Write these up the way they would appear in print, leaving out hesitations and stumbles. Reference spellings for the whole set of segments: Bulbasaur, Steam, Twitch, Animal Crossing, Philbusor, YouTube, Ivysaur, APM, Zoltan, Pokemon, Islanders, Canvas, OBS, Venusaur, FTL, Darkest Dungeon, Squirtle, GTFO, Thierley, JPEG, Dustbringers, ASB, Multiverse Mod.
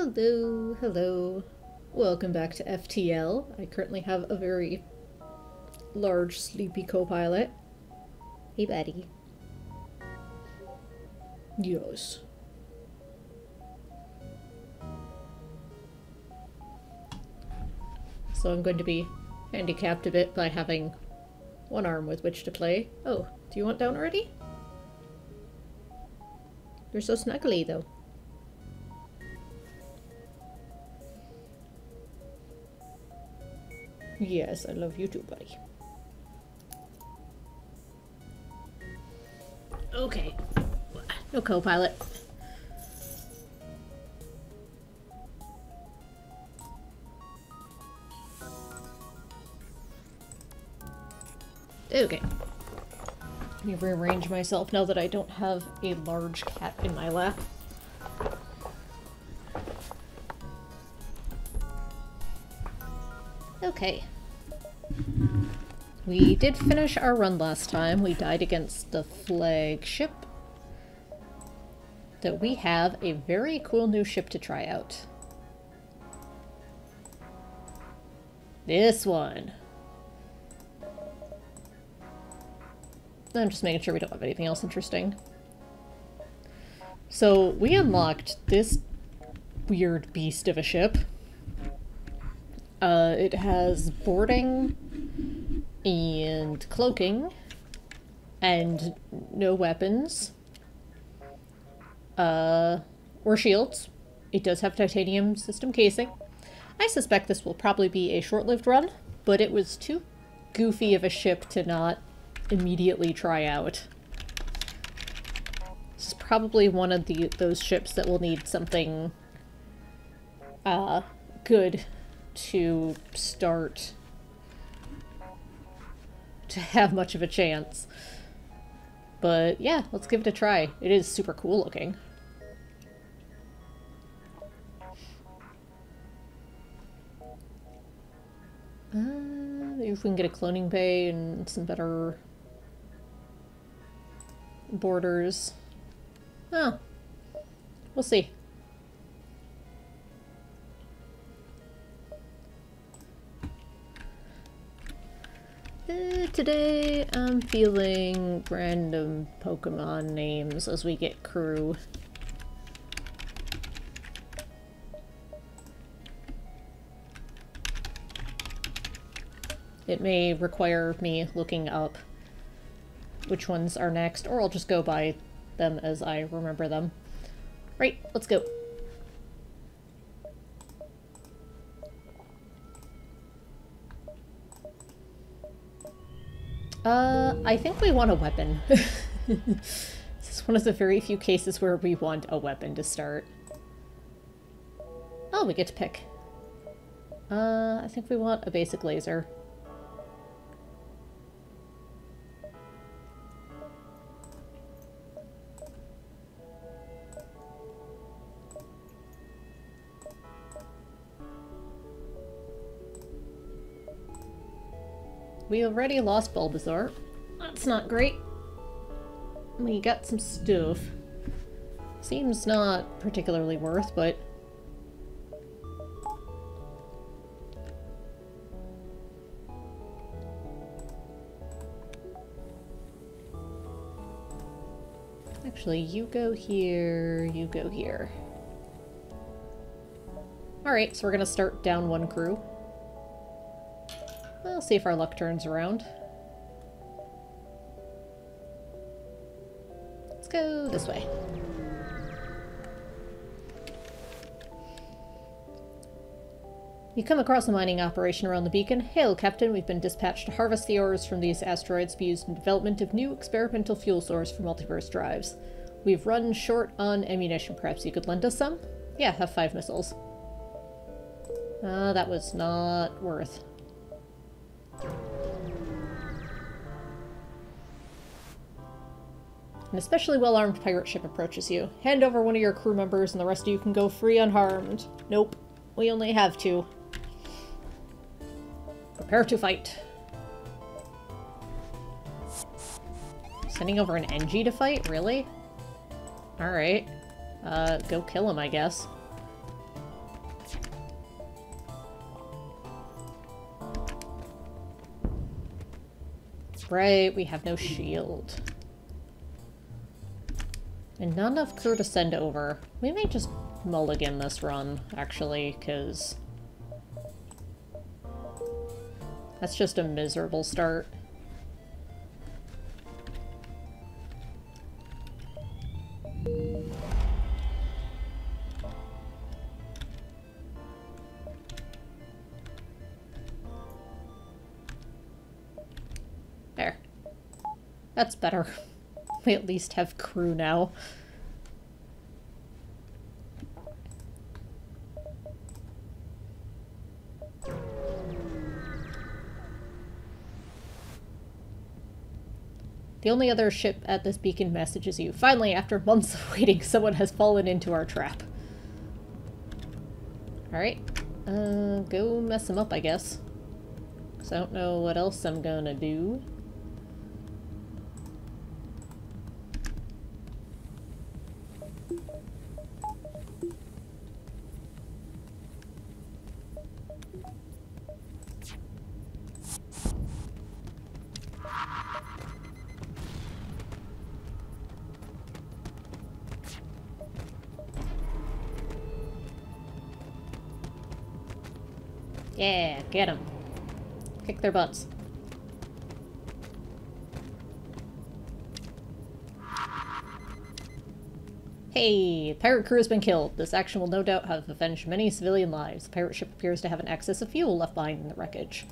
Hello, hello. Welcome back to FTL. I currently have a very large sleepy co-pilot. Hey, buddy. Yes. So I'm going to be handicapped a bit by having one arm with which to play. Oh, do you want down already? You're so snuggly, though. Yes, I love you too, buddy. Okay. No co-pilot. Okay. Let me rearrange myself now that I don't have a large cat in my lap. Okay. We did finish our run last time. We died against the flagship. So we have a very cool new ship to try out. This one. I'm just making sure we don't have anything else interesting. So we unlocked this weird beast of a ship. It has boarding and cloaking and no weapons or shields. It does have titanium system casing. I suspect this will probably be a short-lived run, but it was too goofy of a ship to not immediately try out. This is probably one of those ships that will need something good to start to have much of a chance. But yeah, let's give it a try. It is super cool looking. Maybe if we can get a cloning bay and some better borders. Oh. We'll see. Today I'm feeling random Pokemon names as we get crew. It may require me looking up which ones are next, or I'll just go by them as I remember them. Right, let's go. I think we want a weapon. This is one of the very few cases where we want a weapon to start. Oh, we get to pick. I think we want a basic laser. We already lost Bulbasaur. That's not great. We got some stuff. Seems not particularly worth, but... Actually, you go here, you go here. Alright, so we're gonna start down one crew. We'll see if our luck turns around. Let's go this way. You come across a mining operation around the beacon. Hail, Captain, we've been dispatched to harvest the ores from these asteroids to be used in development of new experimental fuel source for multiverse drives. We've run short on ammunition. Perhaps you could lend us some? Yeah, have 5 missiles. That was not worth. An especially well-armed pirate ship approaches you. Hand over one of your crew members and the rest of you can go free unharmed. Nope. We only have 2. Prepare to fight. Sending over an NG to fight? Really? Alright. Go kill him, I guess. That's right, we have no shield. And not enough crew to send over. We may just mulligan this run, actually, because that's just a miserable start. There. That's better. We at least have crew now. The only other ship at this beacon messages you. Finally, after months of waiting, someone has fallen into our trap. Alright. Go mess him up, I guess. Because I don't know what else I'm gonna do. Yeah, get them. Kick their butts. Hey! Pirate crew has been killed. This action will no doubt have avenged many civilian lives. The pirate ship appears to have an excess of fuel left behind in the wreckage.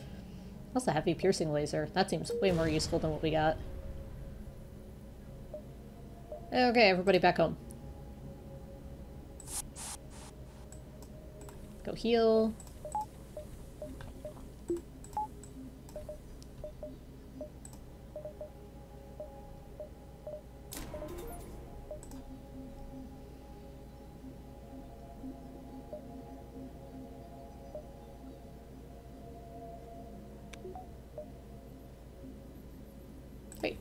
Also, heavy piercing laser. That seems way more useful than what we got. Okay, everybody back home. Go heal.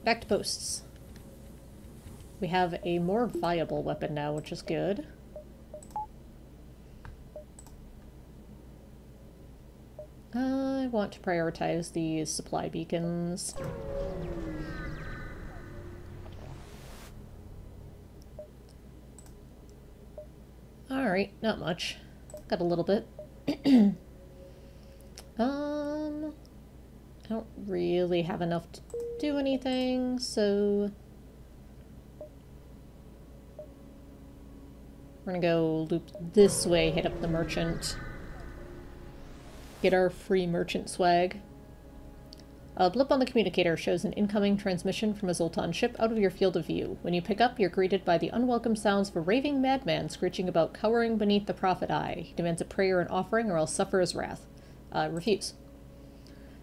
Back to posts. We have a more viable weapon now, which is good. I want to prioritize these supply beacons. Alright, not much. Got a little bit. I don't really have enough to do anything, so we're gonna go loop this way, hit up the merchant, get our free merchant swag. A blip on the communicator shows an incoming transmission from a Zoltan ship out of your field of view. When you pick up, you're greeted by the unwelcome sounds of a raving madman screeching about cowering beneath the prophet eye. He demands a prayer and offering or else suffer his wrath. Refuse.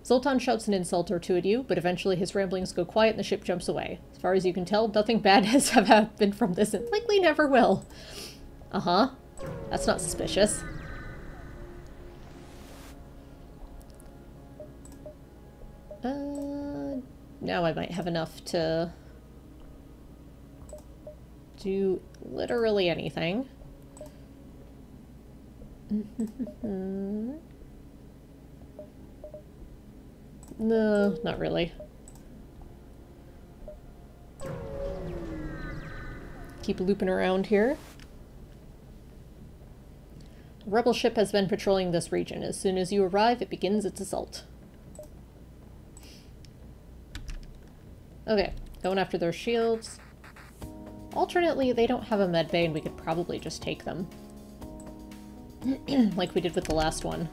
Zoltan shouts an insult or two at you, but eventually his ramblings go quiet and the ship jumps away. As far as you can tell, nothing bad has happened from this and likely never will. Uh-huh. That's not suspicious. Now I might have enough to do literally anything. No, not really. Keep looping around here. A rebel ship has been patrolling this region. As soon as you arrive, it begins its assault. Okay, going after their shields. Alternately, they don't have a med bay and we could probably just take them. Like we did with the last one.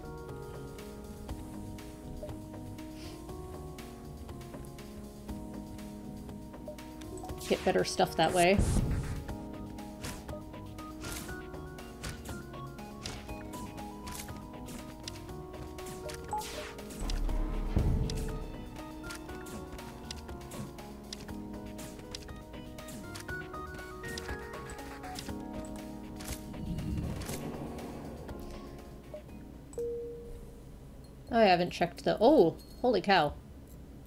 Get better stuff that way. Oh, I haven't checked the— oh! Holy cow.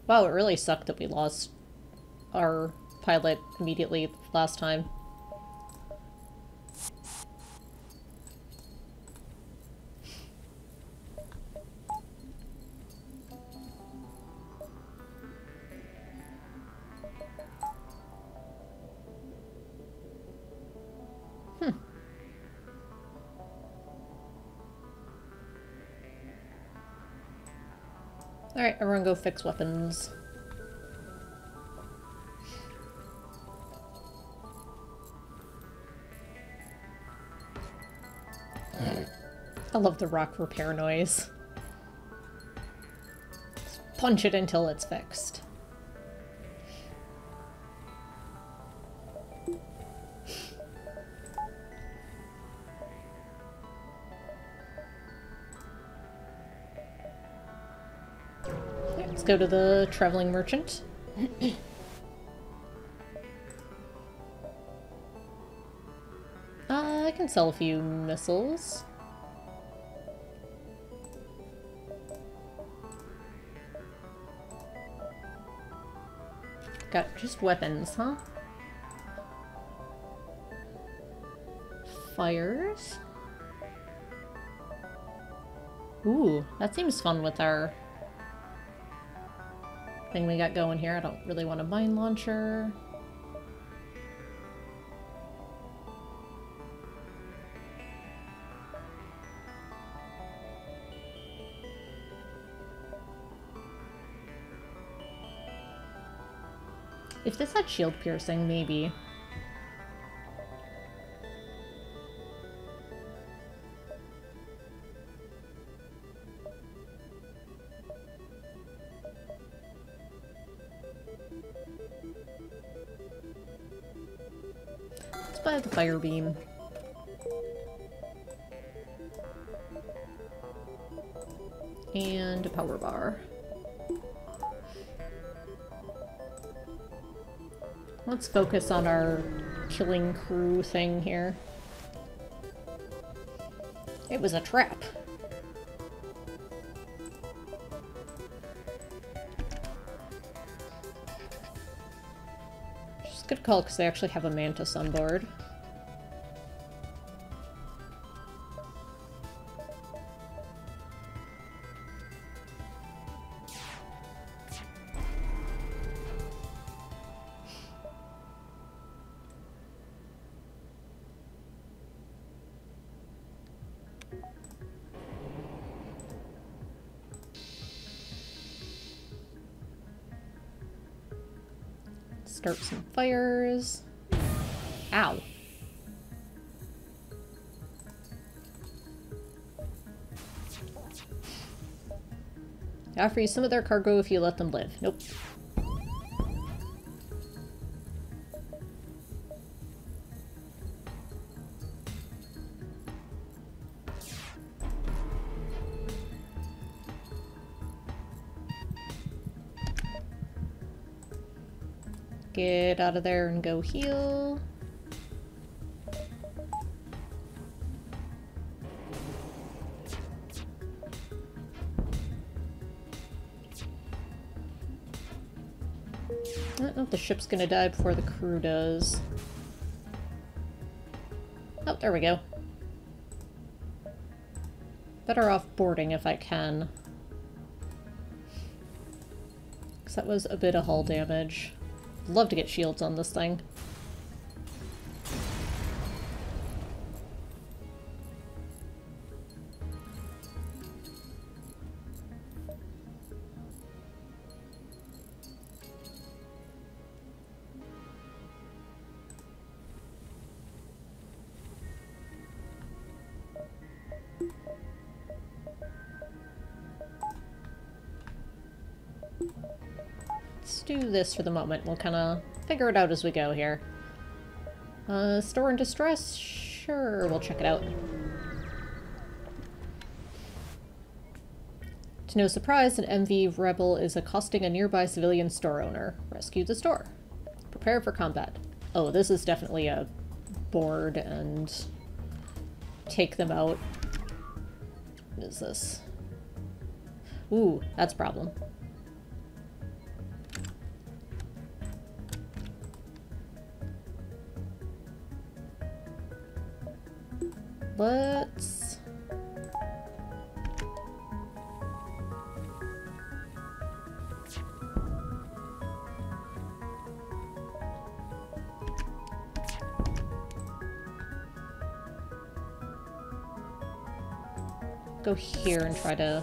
Wow, it really sucked that we lost our pilot immediately last time. Alright, everyone go fix weapons. I love the rock repair noise. Just punch it until it's fixed. Let's go to the traveling merchant. I can sell a few missiles. Got just weapons, huh? Fires. Ooh, that seems fun with our thing we got going here. I don't really want a mine launcher. If this had shield piercing, maybe. Let's buy the fire beam. And a power bar. Let's focus on our killing crew thing here. It was a trap. Just good call because they actually have a mantis on board. Start some fires. Ow. I offer you some of their cargo if you let them live. Nope. Get out of there and go heal. I don't know if the ship's gonna die before the crew does. Oh, there we go. Better off boarding if I can. Because that was a bit of hull damage. Love to get shields on this thing. This for the moment. We'll kind of figure it out as we go here. Store in distress? Sure, we'll check it out. To no surprise, an MV rebel is accosting a nearby civilian store owner. Rescue the store. Prepare for combat. Oh, this is definitely a board and take them out. What is this? Ooh, that's a problem. Let's go here and try to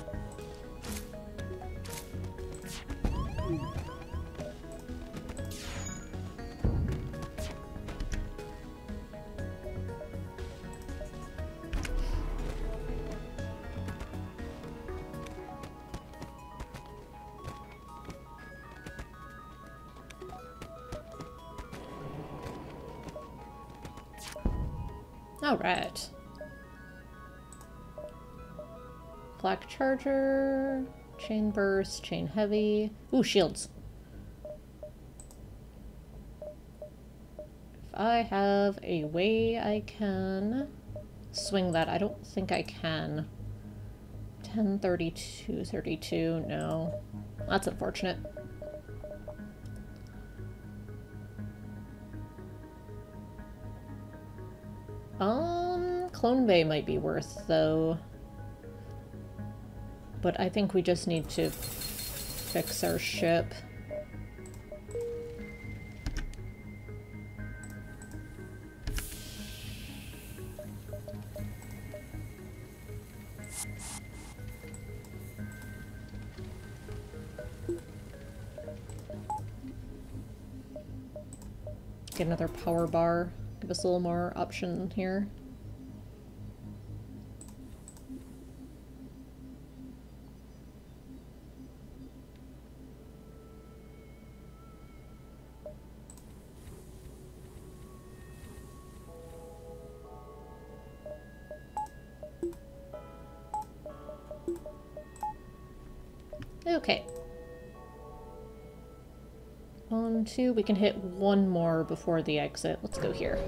Alright. Black Charger, Chain Burst, Chain Heavy. Ooh, shields. If I have a way I can swing that, I don't think I can. 10, 32, 32, no. That's unfortunate. Clone Bay might be worth, though. But I think we just need to fix our ship. Get another power bar. Give us a little more option here. Okay. On two, we can hit one more before the exit. Let's go here.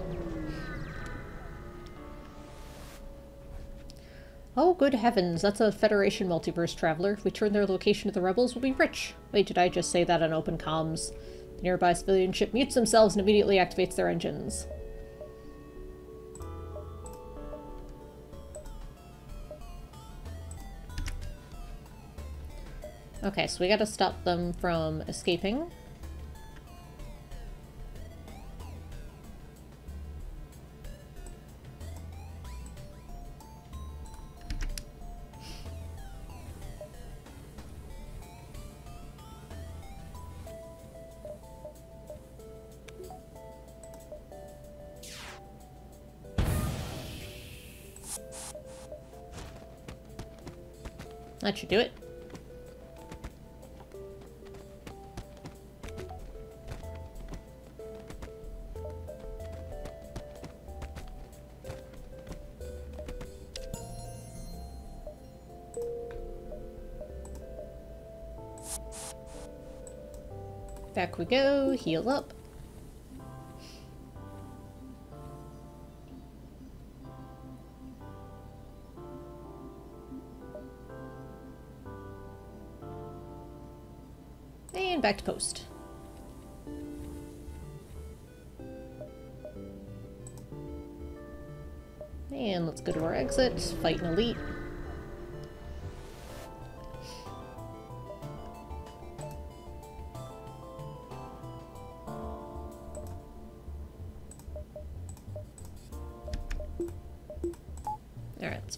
Oh, good heavens, that's a Federation multiverse traveler. If we turn their location to the rebels, we'll be rich. Wait, did I just say that on open comms? The nearby civilian ship mutes themselves and immediately activates their engines. Okay, so we gotta stop them from escaping. That should do it. Back we go, heal up. And back to post. And let's go to our exit, fight an elite.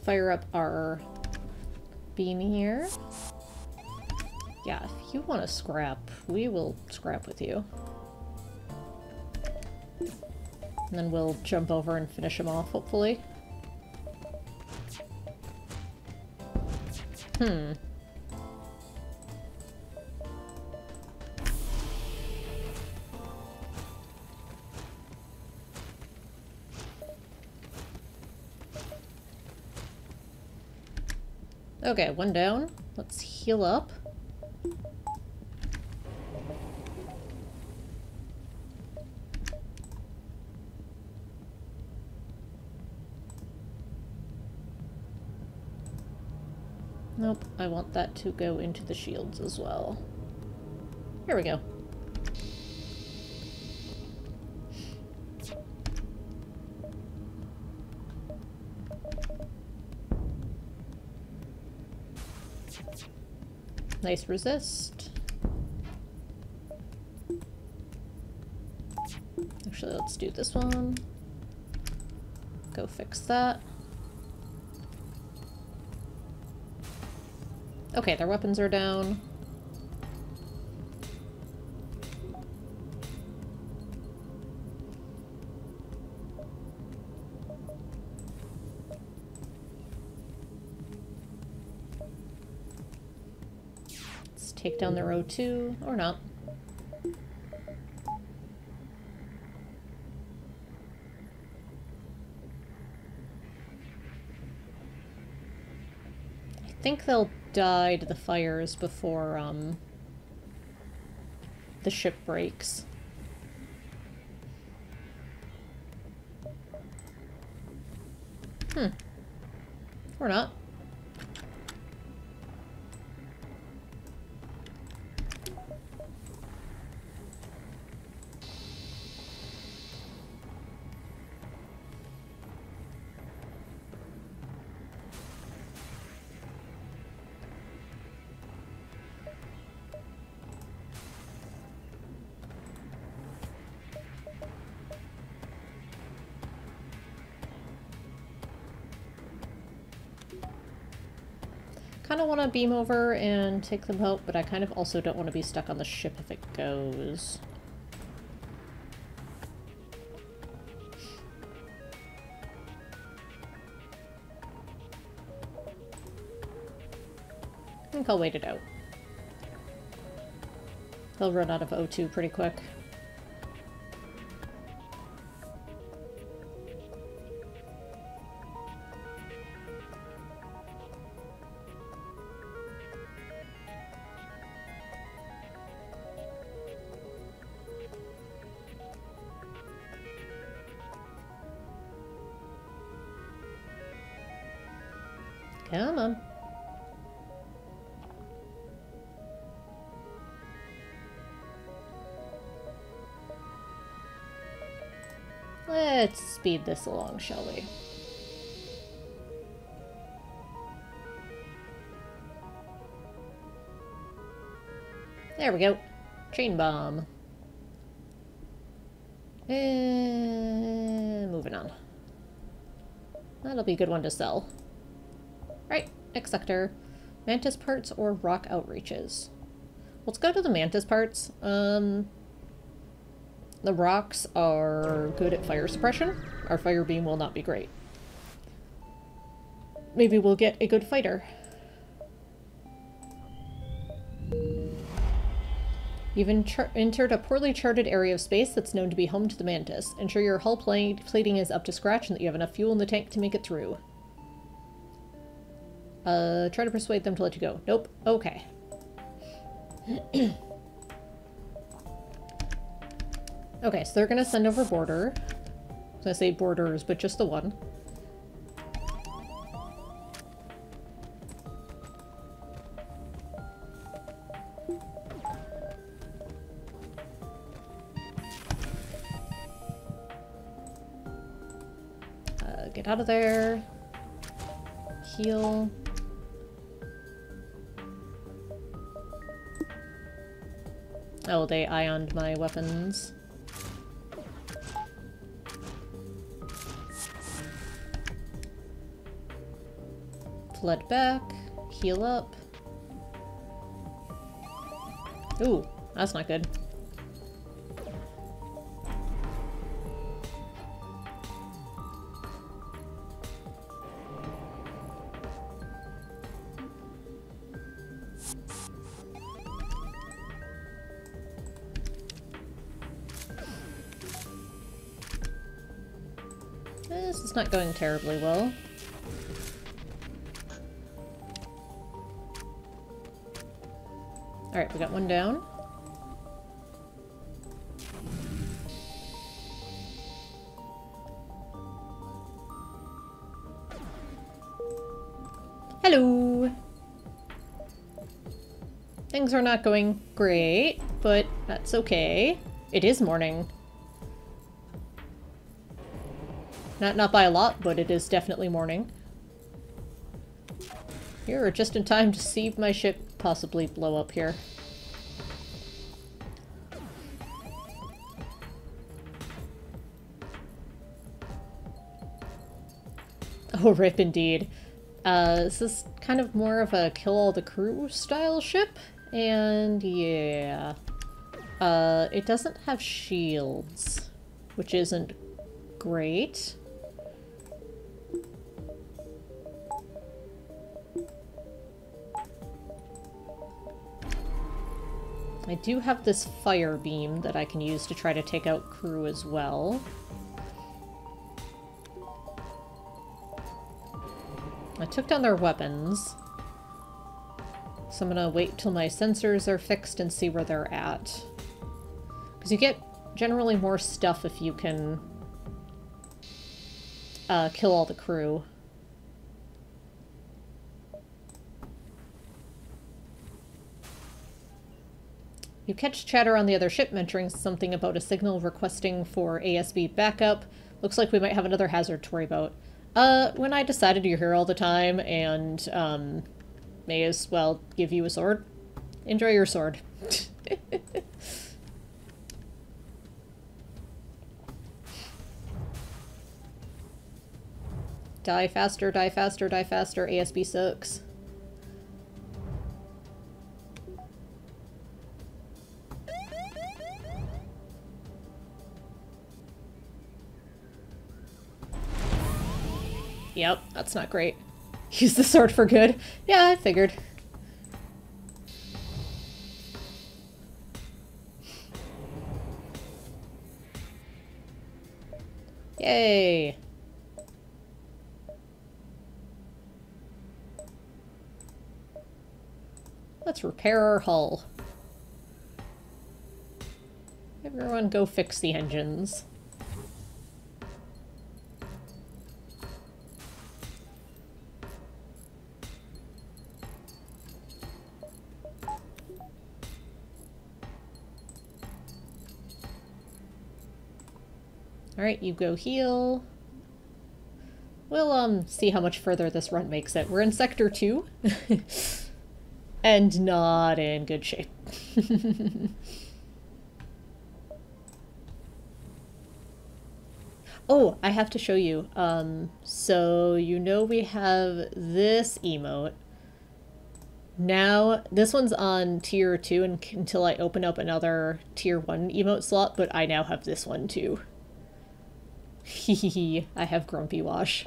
Fire up our beam here. Yeah, if you want to scrap, we will scrap with you. And then we'll jump over and finish them off, hopefully. Okay, one down. Let's heal up. Nope, I want that to go into the shields as well. Here we go. Nice resist. Actually, let's do this one. Go fix that. Okay, their weapons are down. Take down the row too, or not. think they'll die to the fires before the ship breaks. Hmm. Or not. I kind of want to beam over and take them out, but I kind of also don't want to be stuck on the ship if it goes. I think I'll wait it out. They'll run out of O2 pretty quick. Come on. Let's speed this along, shall we? There we go. Chain bomb. And moving on. That'll be a good one to sell. Right, next sector. Mantis parts or rock outreaches? Let's go to the mantis parts. The rocks are good at fire suppression. Our fire beam will not be great. Maybe we'll get a good fighter. You've entered a poorly charted area of space that's known to be home to the mantis. Ensure your hull plating is up to scratch and that you have enough fuel in the tank to make it through. Try to persuade them to let you go. Nope. Okay. Okay, so they're gonna send over border. I was gonna say borders, but just the one. Get out of there. Heal. Oh, they ioned my weapons. Flood back. Heal up. Ooh, that's not good. It's not going terribly well. Alright, we got one down. Hello! Things are not going great, but that's okay. It is morning. Not by a lot, but it is definitely morning. You're just in time to see my ship possibly blow up here. Oh, rip indeed. This is kind of more of a kill all the crew style ship, and yeah. It doesn't have shields, which isn't great. I do have this fire beam that I can use to try to take out crew as well. I took down their weapons. So I'm gonna wait till my sensors are fixed and see where they're at. Because you get generally more stuff if you can kill all the crew. You catch chatter on the other ship mentioning something about a signal requesting for ASB backup. Looks like we might have another hazard to worry about. When I decided you're here all the time and, may as well give you a sword. Enjoy your sword. Die faster, die faster, die faster, ASB sucks. Yep, that's not great. Use the sword for good. Yeah, I figured. Yay! Let's repair our hull. Everyone go fix the engines. Alright, you go heal. We'll see how much further this run makes it. We're in Sector 2. And not in good shape. Oh, I have to show you. So you know we have this emote. Now, this one's on Tier 2 and until I open up another Tier 1 emote slot, but I now have this one too. Hehehe, I have Grumpy Wash.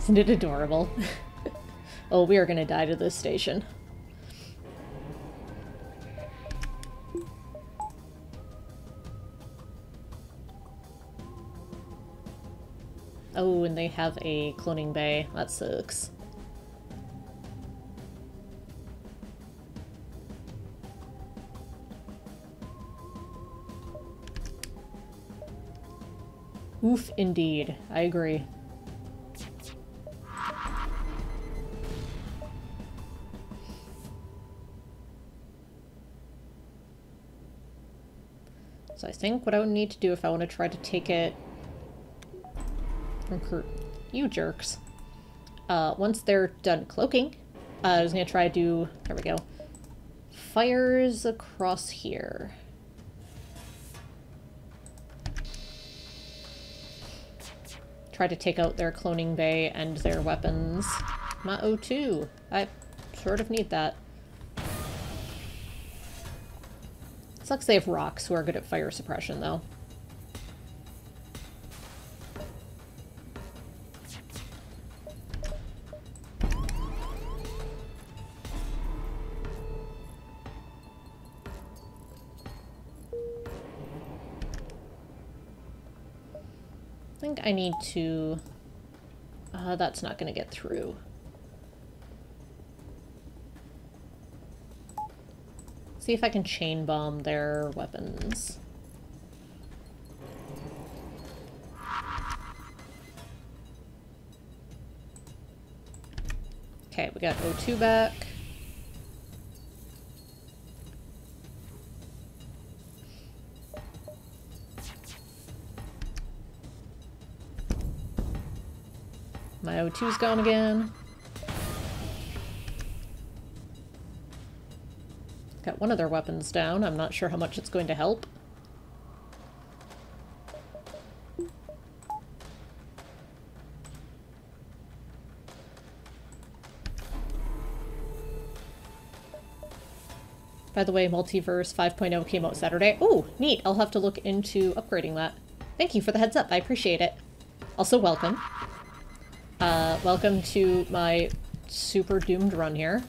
Isn't it adorable? Oh, we are gonna die to this station. Oh, and they have a cloning bay. That sucks. Oof, indeed. I agree. So I think what I would need to do if I want to try to take it from crew. You jerks. Once they're done cloaking, I was gonna try to do, there we go, fires across here. Try to take out their cloning bay and their weapons. My O2. I sort of need that. Sucks they have rocks who are good at fire suppression though. I think I need to... that's not going to get through. See if I can chain bomb their weapons. Okay, we got O2 back. My O2's gone again. Got one of their weapons down. I'm not sure how much it's going to help. By the way, Multiverse 5.0 came out Saturday. Oh, neat. I'll have to look into upgrading that. Thank you for the heads up. I appreciate it. Also, welcome. Welcome to my super doomed run here.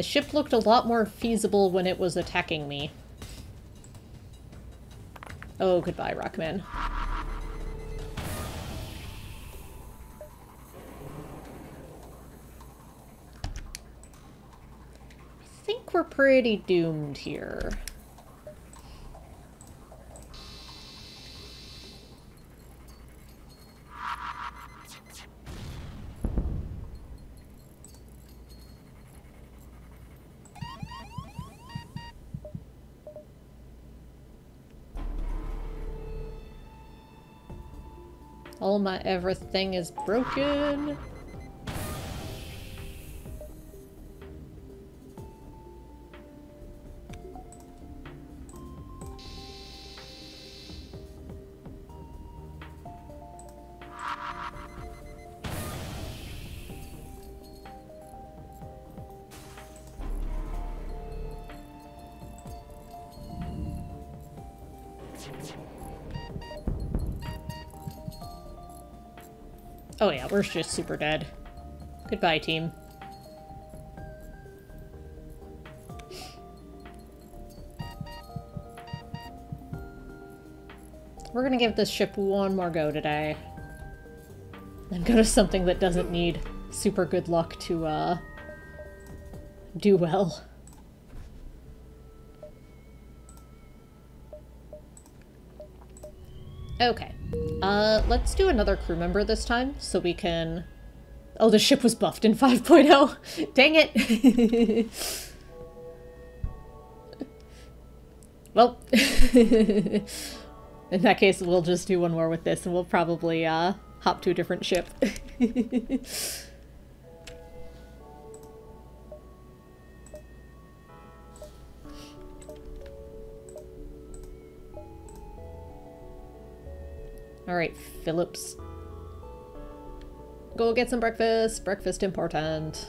The ship looked a lot more feasible when it was attacking me. Oh, goodbye, Rockman. I think we're pretty doomed here. All my everything is broken. Oh yeah, we're just super dead. Goodbye, team. We're gonna give this ship one more go today. Then go to something that doesn't need super good luck to, do well. Okay. Let's do another crew member this time, so we can... Oh, the ship was buffed in 5.0! Dang it! Well, in that case, we'll just do one more with this, and we'll probably, hop to a different ship. Alright, Phillips. Go get some breakfast. Breakfast important.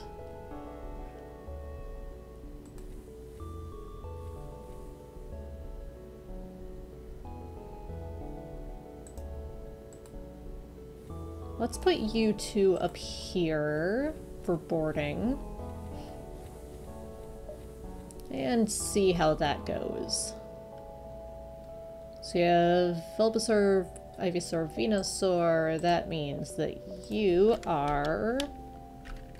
Let's put you two up here for boarding. And see how that goes. So you have Philbusor, Ivysaur, Venusaur, that means that you are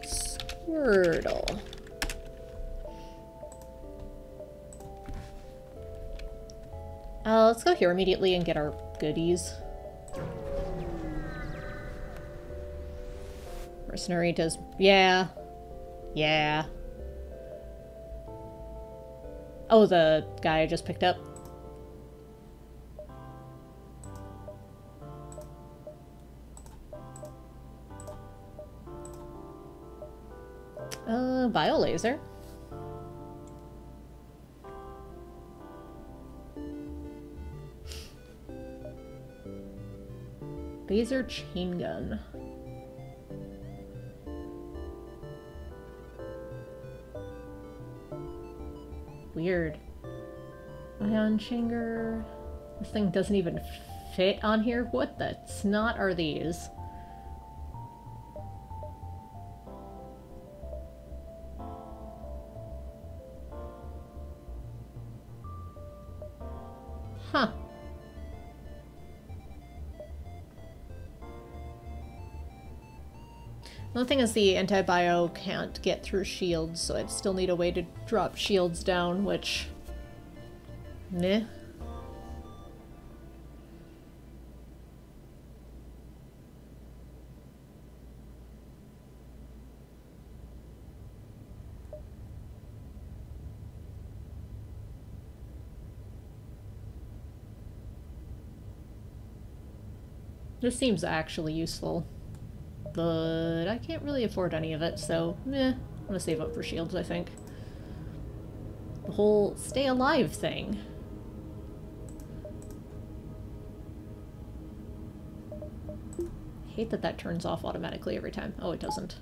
Squirtle. Let's go here immediately and get our goodies. Mercenary does... yeah. Yeah. Oh, the guy I just picked up. Biolaser. Laser chain gun. Weird. Ion Shinger. This thing doesn't even fit on here. What the snot are these? The thing is the anti-bio can't get through shields, so I'd still need a way to drop shields down, which... meh. This seems actually useful. But I can't really afford any of it, so meh. I'm gonna save up for shields, I think. The whole stay alive thing. I hate that that turns off automatically every time. Oh, it doesn't.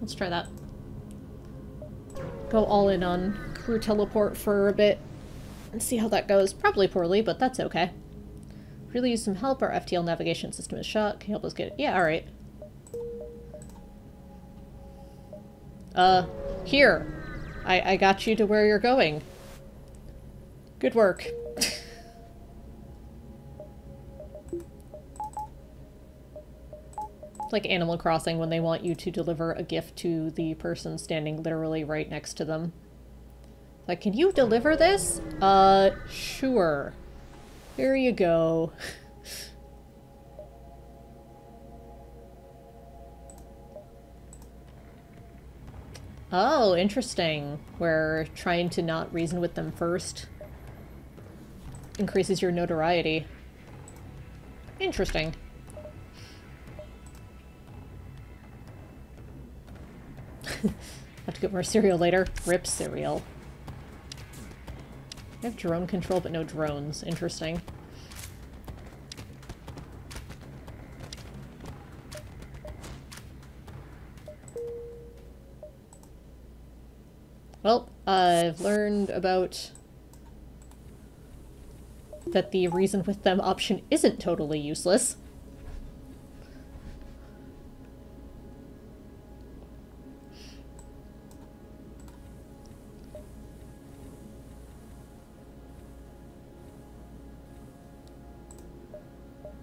Let's try that. Go all in on crew teleport for a bit and see how that goes. Probably poorly, but that's okay. Really use some help. Our FTL navigation system is shot. Can you help us get it? Yeah, alright. Here. I got you to where you're going. Good work. Like Animal Crossing, when they want you to deliver a gift to the person standing literally right next to them. Like, can you deliver this? Sure. Here you go. Oh, interesting. We're trying to not reason with them first. Increases your notoriety. Interesting. Have to get more cereal later. Rip cereal. I have drone control, but no drones. Interesting. Well, I've learned about that the reason with them option isn't totally useless.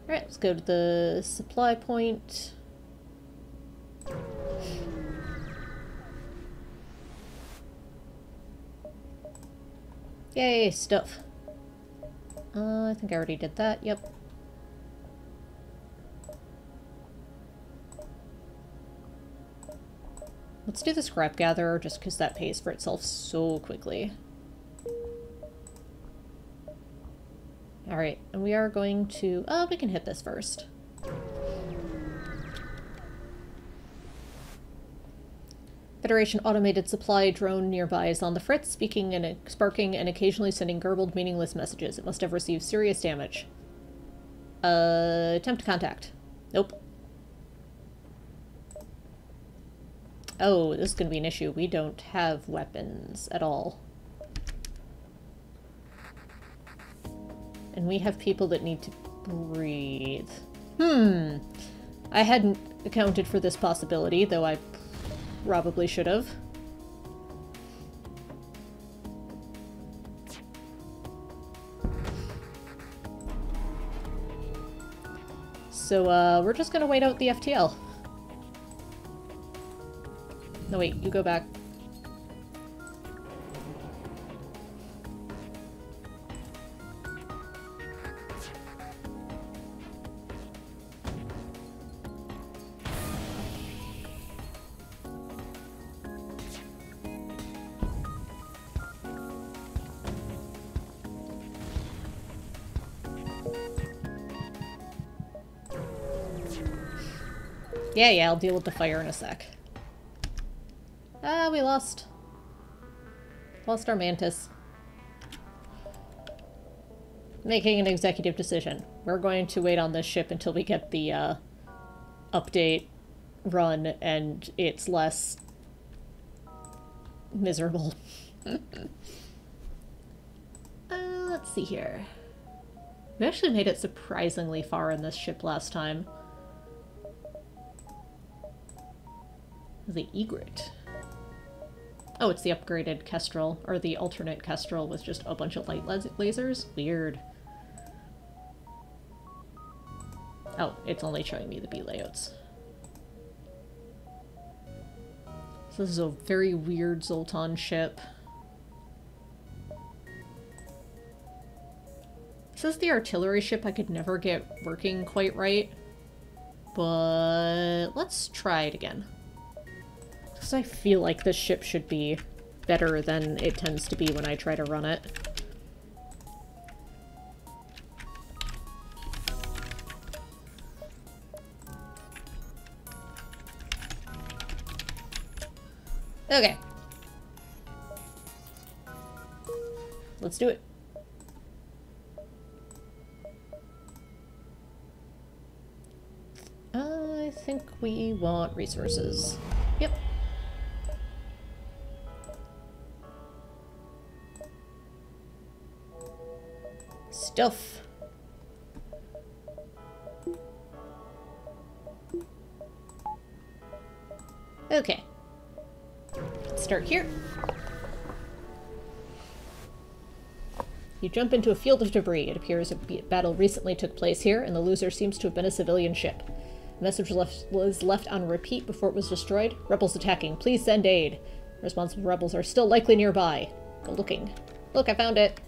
Alright, let's go to the supply point. Yay, stuff. I think I already did that, yep. Let's do the scrap gatherer just because that pays for itself so quickly. Alright, and we are going to... Oh, we can hit this first. Federation automated supply drone nearby is on the fritz, speaking and sparking and occasionally sending garbled, meaningless messages. It must have received serious damage. Attempt contact. Nope. Oh, this is going to be an issue. We don't have weapons at all. And we have people that need to breathe. Hmm. I hadn't accounted for this possibility, though I probably should have. So, we're just gonna wait out the FTL. No, wait, you go back. Yeah, I'll deal with the fire in a sec. Ah, we lost. Lost our mantis. Making an executive decision. We're going to wait on this ship until we get the, update run and it's less... miserable. Let's see here. We actually made it surprisingly far in this ship last time. The Egret. Oh, it's the upgraded Kestrel, or the alternate Kestrel with just a bunch of light lasers? Weird. Oh, it's only showing me the B layouts. So this is a very weird Zoltan ship. This is the artillery ship I could never get working quite right, but let's try it again. I feel like this ship should be better than it tends to be when I try to run it. Okay. Let's do it. I think we want resources. Yep. stuff. Okay. Let's start here. You jump into a field of debris. It appears a battle recently took place here, and the loser seems to have been a civilian ship. The message was left on repeat before it was destroyed. Rebels attacking. Please send aid. Responsible rebels are still likely nearby. Go looking. Look, I found it.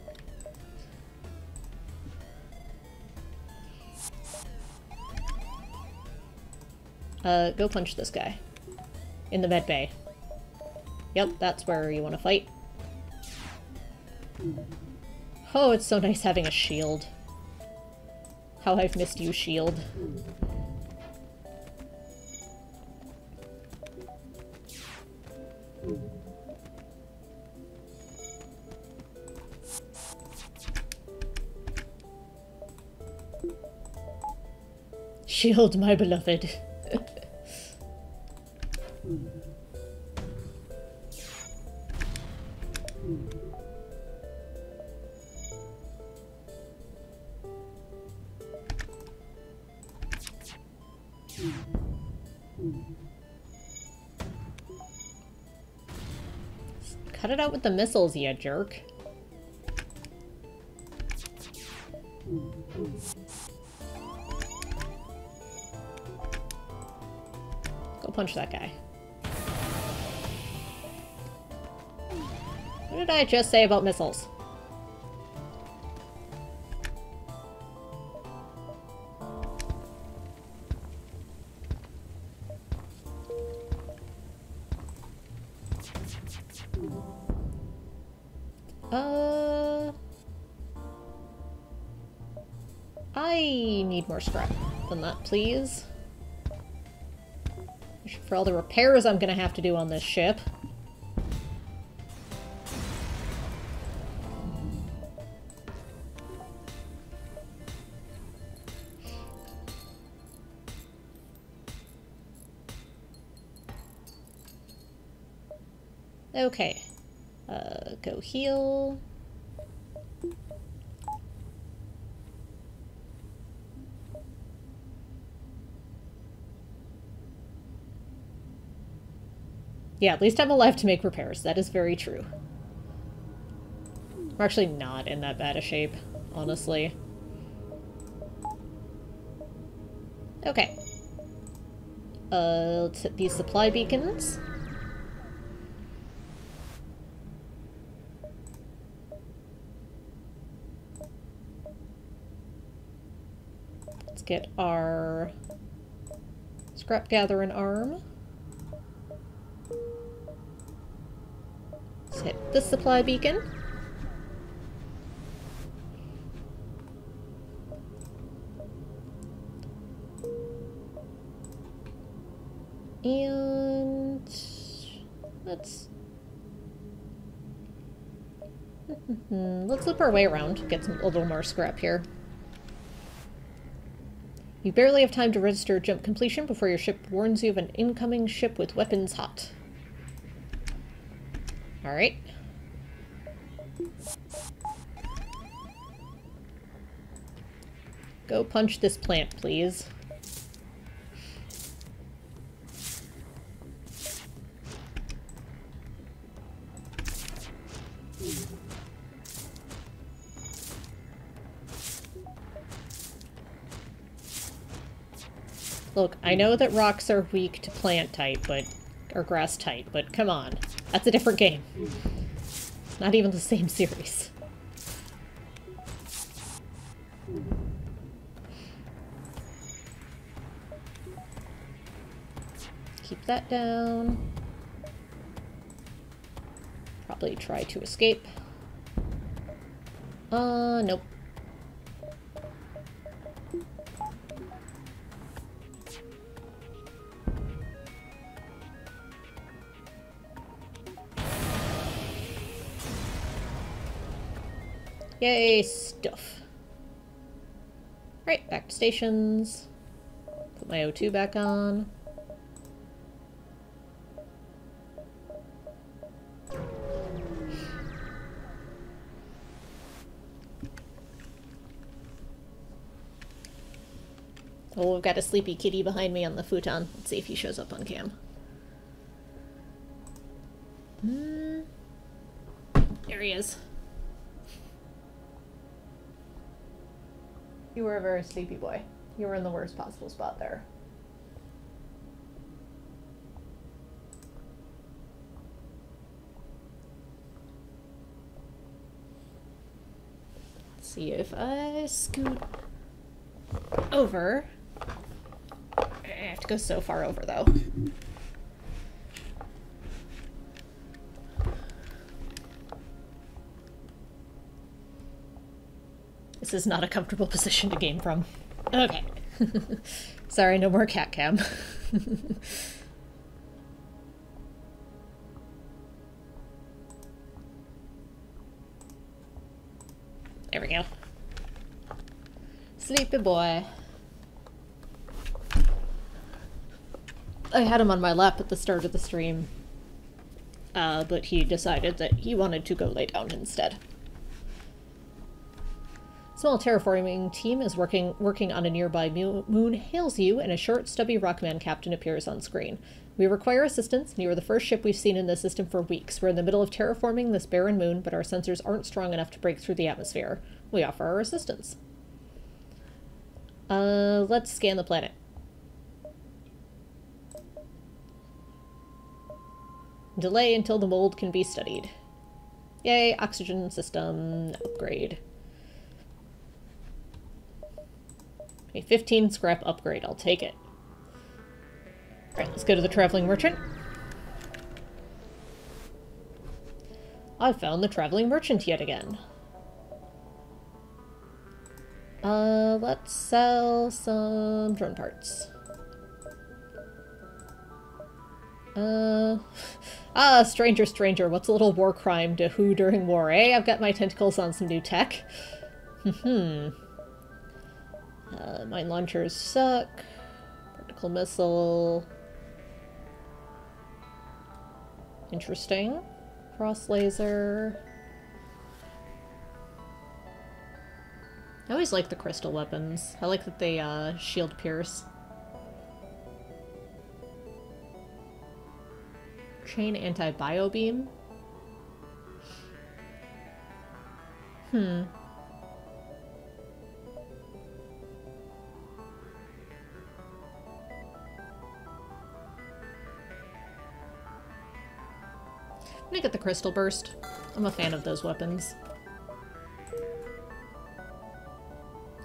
Go punch this guy. In the med bay. Yep, that's where you want to fight. Oh, it's so nice having a shield. How I've missed you, shield. Shield, my beloved. Cut it out with the missiles, you jerk. Go punch that guy. What did I just say about missiles? More scrap than that, please. For all the repairs I'm gonna have to do on this ship. Okay. Go heal. Yeah, at least I'm alive to make repairs. That is very true. We're actually not in that bad a shape, honestly. Okay. Let's hit these supply beacons. Let's get our scrap gathering arm. Hit this supply beacon. And let's loop our way around, get some, a little more scrap here. You barely have time to register jump completion before your ship warns you of an incoming ship with weapons hot. All right. Go punch this plant, please. Look, I know that rocks are weak to plant type, but or grass type, but come on. That's a different game. Not even the same series. Keep that down. Probably try to escape. Nope. Yay, stuff. Right, back to stations. Put my O2 back on. Oh, we've got a sleepy kitty behind me on the futon. Let's see if he shows up on cam. There he is. You were a very sleepy boy. You were in the worst possible spot there. Let's see if I scoot over. I have to go so far over though. This is not a comfortable position to game from. Okay. Sorry, no more cat cam. There we go. Sleepy boy. I had him on my lap at the start of the stream, but he decided that he wanted to go lay down instead. Small terraforming team is working on a nearby moon, hails you, and a short, stubby Rockman captain appears on screen. We require assistance, and you are the first ship we've seen in this system for weeks. We're in the middle of terraforming this barren moon, but our sensors aren't strong enough to break through the atmosphere. We offer our assistance. Let's scan the planet. Delay until the mold can be studied. Yay, oxygen system upgrade. 15 scrap upgrade, I'll take it. Alright, let's go to the Traveling Merchant. I found the Traveling Merchant yet again. Let's sell some drone parts. Ah, stranger, stranger, what's a little war crime to who during war, eh? I've got my tentacles on some new tech. Mine launchers suck. Particle missile. Interesting. Cross laser. I always like the crystal weapons. I like that they shield pierce. Chain anti-bio beam. I'm gonna get the crystal burst. I'm a fan of those weapons.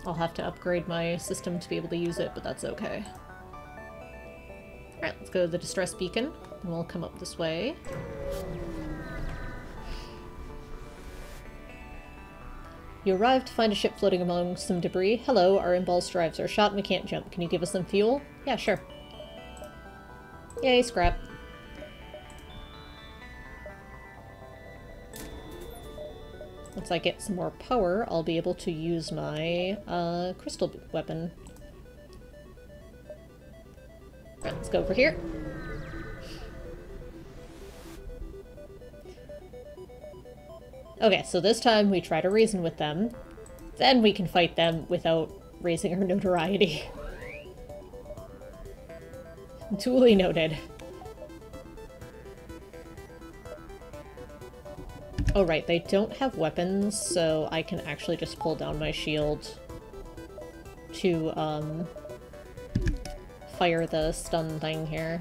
I'll have to upgrade my system to be able to use it, but that's okay. Alright, let's go to the distress beacon, and we'll come up this way. You arrive to find a ship floating among some debris. Hello, our impulse drives are shot and we can't jump. Can you give us some fuel? Yeah, sure. Yay, scrap. Once I get some more power, I'll be able to use my crystal weapon. Alright, let's go over here. Okay, so this time we try to reason with them. Then we can fight them without raising our notoriety. Duly noted. Oh right, they don't have weapons, so I can actually just pull down my shield to, fire the stun thing here.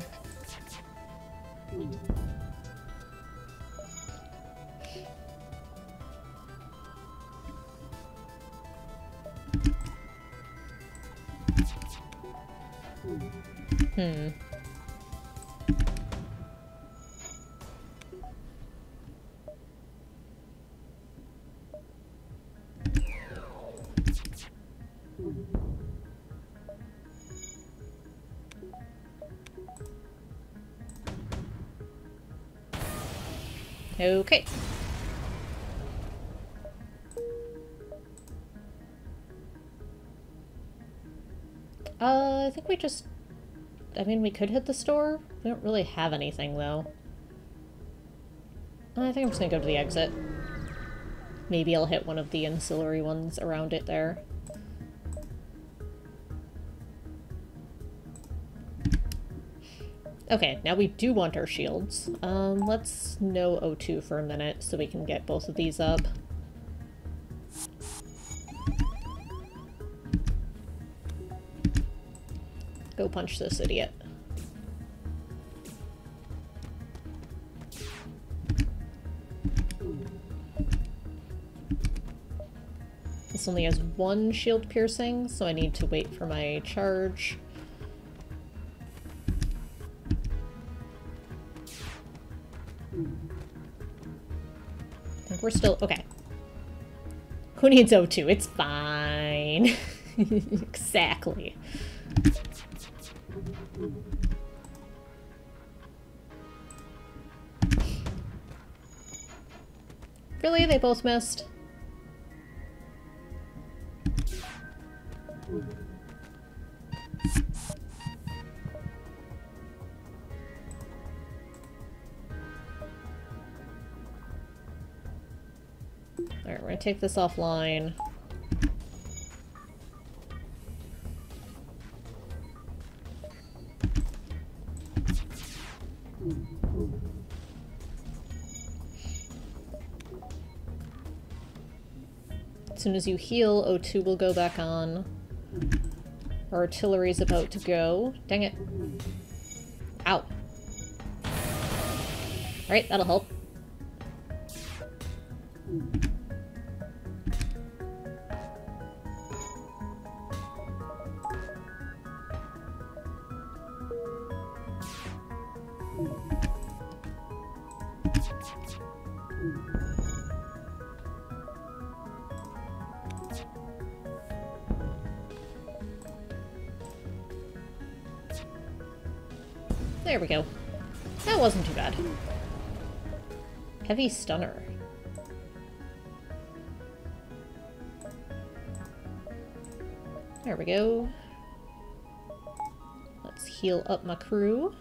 Okay. I think we just... I mean, we could hit the store. We don't really have anything, though. I think I'm just gonna go to the exit. Maybe I'll hit one of the ancillary ones around it there. Okay, now we do want our shields. Let's no O2 for a minute so we can get both of these up. Go punch this idiot. This only has one shield piercing, so I need to wait for my charge. I think we're still okay. Who needs O2? It's fine. Exactly. Really? They both missed? Alright, we're gonna take this offline. As soon as you heal, O2 will go back on. Our artillery's about to go. Dang it. Ow. Alright, that'll help. There we go. That wasn't too bad. Heavy stunner. There we go. Let's heal up my crew.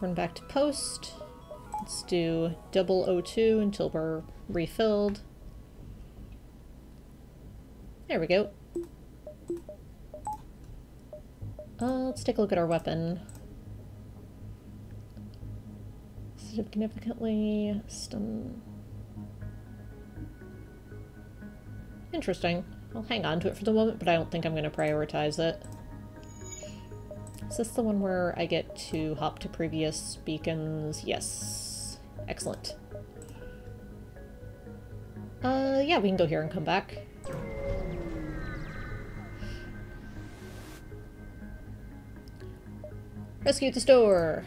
Run back to post. Let's do double O2 until we're refilled. There we go. Let's take a look at our weapon. Significantly stun. Interesting. I'll hang on to it for the moment, but I don't think I'm going to prioritize it. Is this the one where I get to hop to previous beacons? Yes. Excellent. Yeah, we can go here and come back. Rescue the store!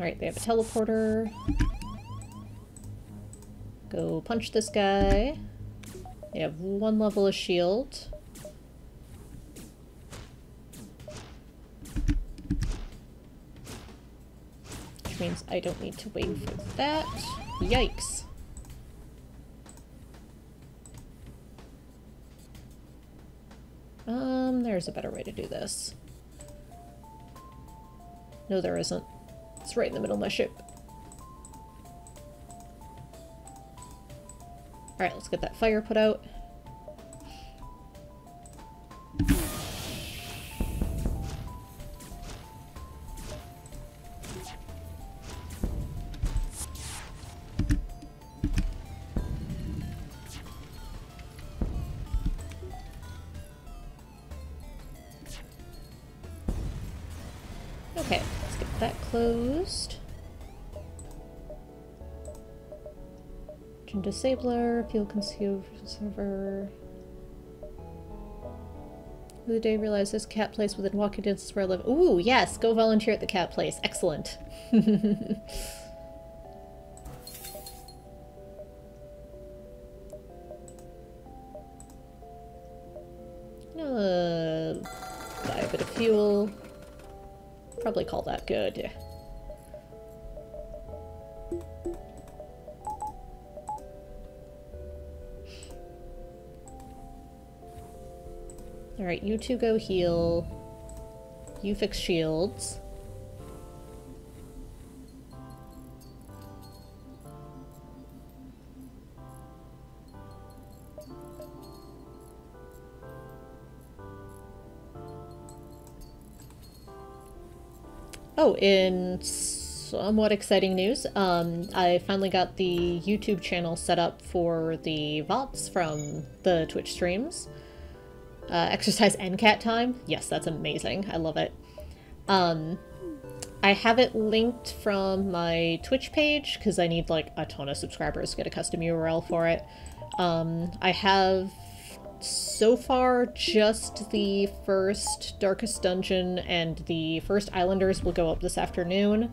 Alright, they have a teleporter. Go punch this guy. They have one level of shield. Which means I don't need to wait for that. Yikes! There's a better way to do this. No, there isn't. It's right in the middle of my ship. Alright, let's get that fire put out. Okay, let's get that closed. Engine disabler, fuel conserver. The day realized this cat place within walking distance where I live. Ooh, yes, go volunteer at the cat place. Excellent. Buy a bit of fuel. Probably call that good. Alright, you two go heal. You fix shields. Oh, in somewhat exciting news, I finally got the YouTube channel set up for the VODs from the Twitch streams. Exercise and cat time. Yes, that's amazing. I love it. I have it linked from my Twitch page because I need like a ton of subscribers to get a custom URL for it. I have so far just the first Darkest Dungeon and the first Islanders will go up this afternoon.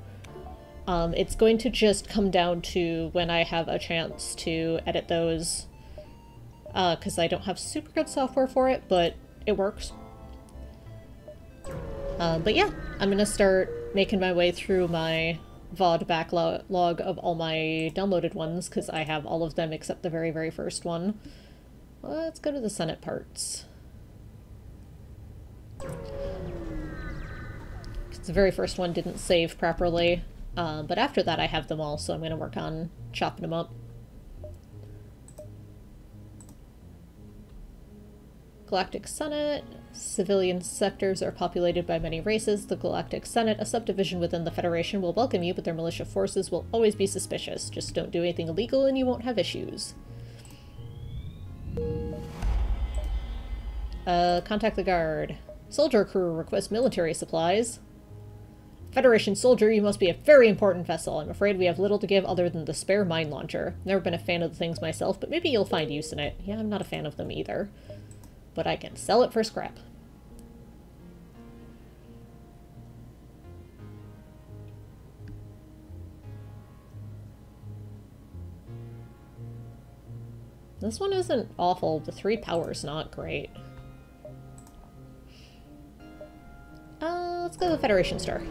It's going to just come down to when I have a chance to edit those because I don't have super good software for it, but it works. But yeah, I'm gonna start making my way through my VOD backlog of all my downloaded ones, because I have all of them except the very, very first one. Let's go to the Senate parts. Because the very first one didn't save properly, but after that I have them all, so I'm gonna work on chopping them up. Galactic Senate. Civilian sectors are populated by many races. The Galactic Senate, a subdivision within the Federation, will welcome you, but their militia forces will always be suspicious. Just don't do anything illegal and you won't have issues. Contact the guard. Soldier crew requests military supplies. Federation soldier, you must be a very important vessel. I'm afraid we have little to give other than the spare mine launcher. Never been a fan of the things myself, but maybe you'll find use in it. Yeah, I'm not a fan of them either. But I can sell it for scrap. This one isn't awful. The 3 power's not great. Let's go to the Federation Star.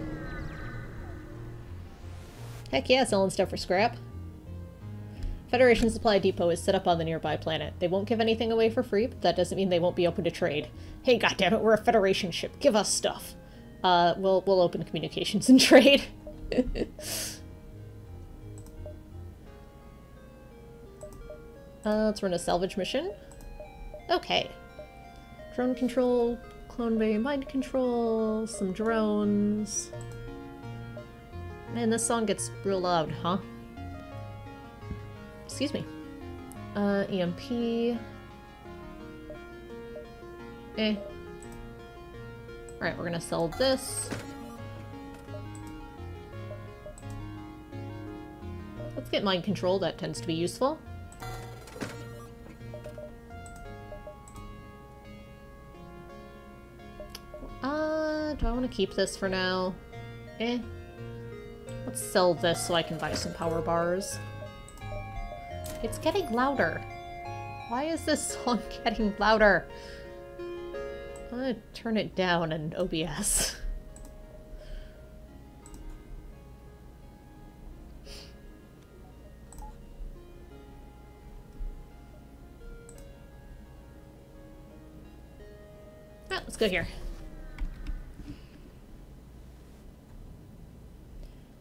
Heck yeah, selling stuff for scrap. Federation Supply Depot is set up on the nearby planet. They won't give anything away for free, but that doesn't mean they won't be open to trade. Hey, goddammit, we're a Federation ship. Give us stuff. We'll open communications and trade. Let's run a salvage mission. Okay. Drone control, clone bay mind control, some drones. Man, this song gets real loud, huh? Excuse me. EMP. Eh. Alright, we're gonna sell this. Let's get mind control, that tends to be useful. Do I want to keep this for now? Eh. Let's sell this so I can buy some power bars. It's getting louder. Why is this song getting louder? I'm gonna turn it down in OBS. Ah, let's go here.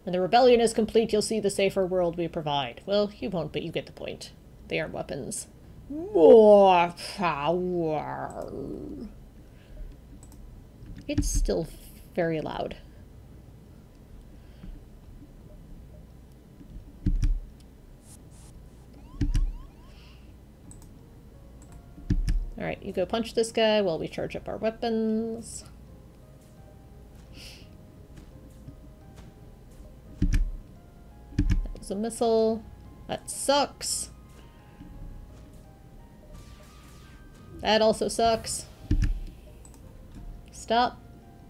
When the rebellion is complete, you'll see the safer world we provide. Well, you won't, but you get the point. They are weapons. More power. It's still very loud. Alright, you go punch this guy while we charge up our weapons. A missile. That sucks. That also sucks. Stop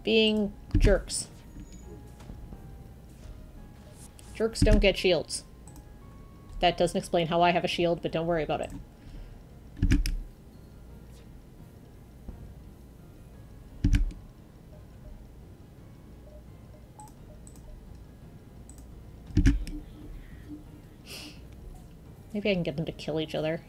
being jerks. Jerks don't get shields. That doesn't explain how I have a shield, but don't worry about it. Maybe I can get them to kill each other.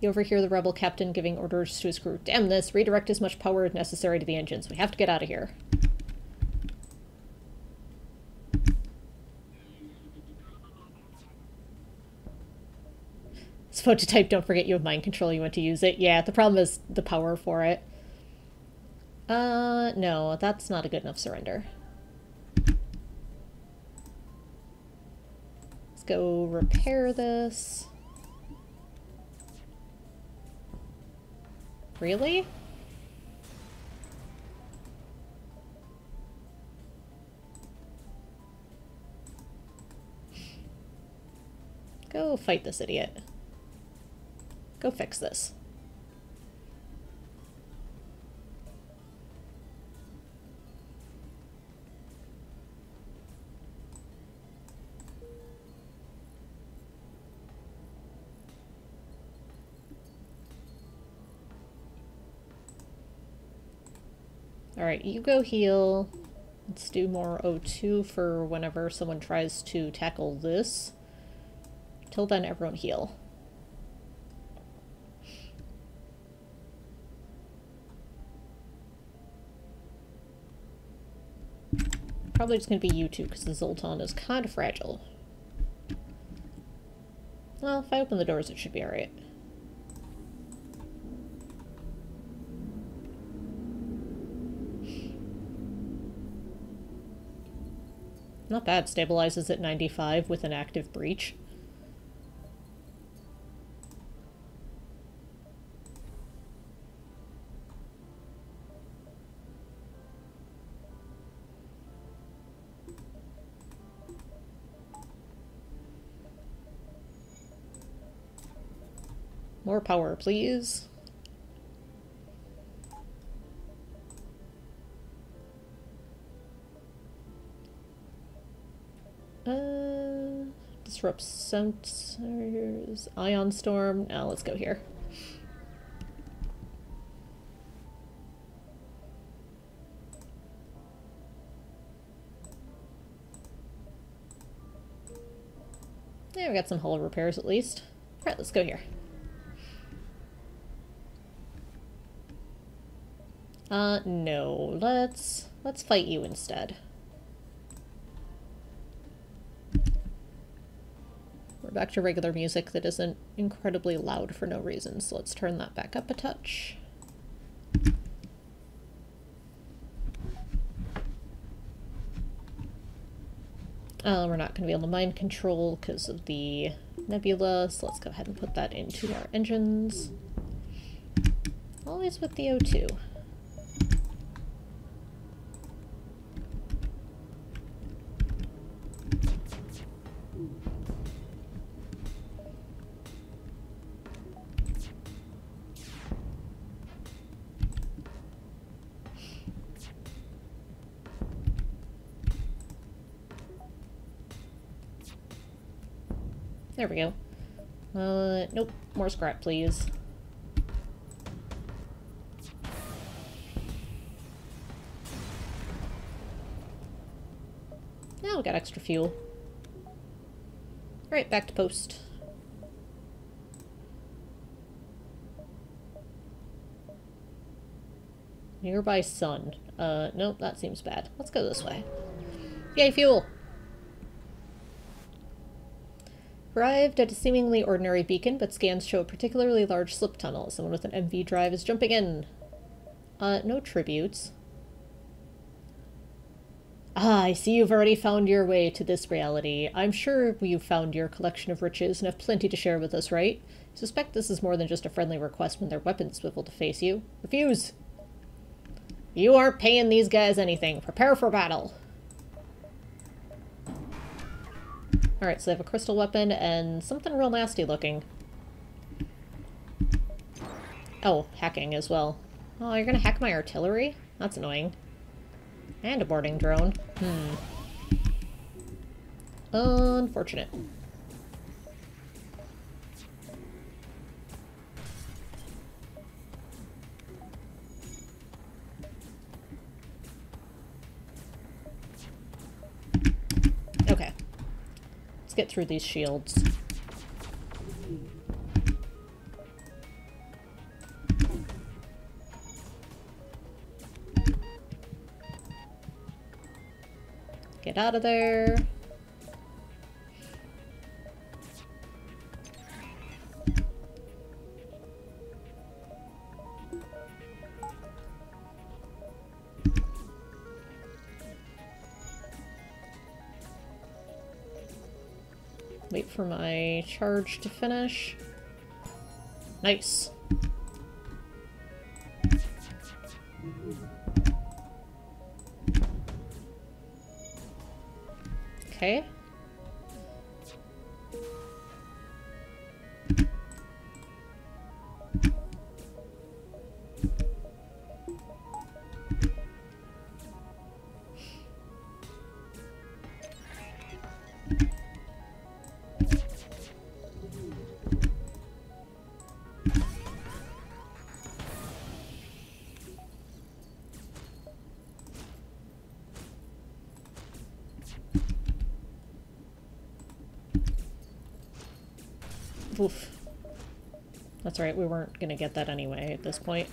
You overhear the rebel captain giving orders to his crew. Damn this! Redirect as much power as necessary to the engines. We have to get out of here. supposed to type, don't forget you have mind control, you want to use it. Yeah, the problem is the power for it. No, that's not a good enough surrender. Let's go repair this. Really? Go fight this idiot. Go fix this. All right, you go heal. Let's do more O2 for whenever someone tries to tackle this. Till then, everyone heal. Probably just gonna be you two, because the Zoltan is kind of fragile. Well, if I open the doors, it should be alright. Not bad, stabilizes at 95 with an active breach. More power, please. Disrupt sensors, ion storm. Now let's go here. Yeah, we got some hull repairs at least. All right, let's go here. No, let's fight you instead. We're back to regular music that isn't incredibly loud for no reason, so let's turn that back up a touch. We're not going to be able to mind control because of the nebula, so let's go ahead and put that into our engines. Always with the O2. There we go. Nope. More scrap, please. Now we got extra fuel. Right, back to post. Nearby sun. Nope, that seems bad. Let's go this way. Yay, fuel! Arrived at a seemingly ordinary beacon, but scans show a particularly large slip tunnel. Someone with an MV drive is jumping in. No tributes. Ah, I see you've already found your way to this reality. I'm sure you've found your collection of riches and have plenty to share with us, right? I suspect this is more than just a friendly request when their weapons swivel to face you. Refuse! You aren't paying these guys anything. Prepare for battle! Alright, so they have a crystal weapon and something real nasty looking. Oh, hacking as well. Oh, you're gonna hack my artillery? That's annoying. And a boarding drone. Unfortunate. Let's get through these shields. Get out of there. Wait for my charge to finish. Nice. Okay. Oof. That's right, we weren't gonna get that anyway at this point.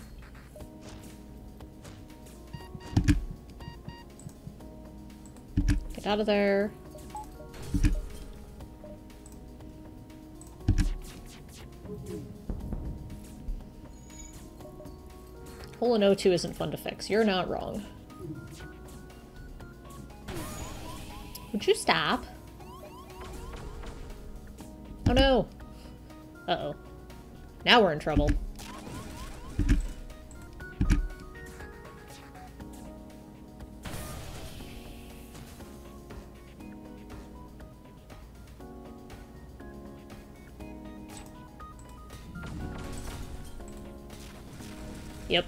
Get out of there. Hole in O2 isn't fun to fix. You're not wrong. Would you stop? Oh no! Uh-oh. Now we're in trouble. Yep.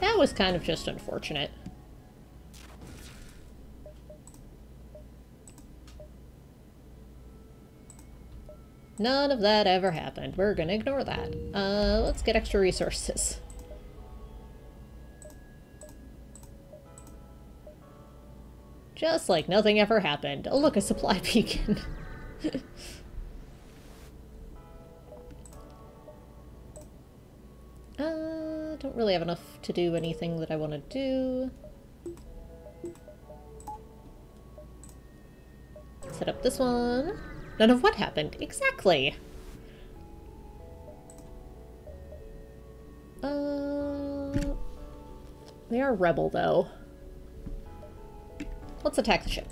That was kind of just unfortunate. None of that ever happened. We're gonna ignore that. Let's get extra resources. Just like nothing ever happened. Oh look, a supply beacon. Don't really have enough to do anything that I want to do. Set up this one. None of what happened. Exactly! They are rebel, though. Let's attack the ship.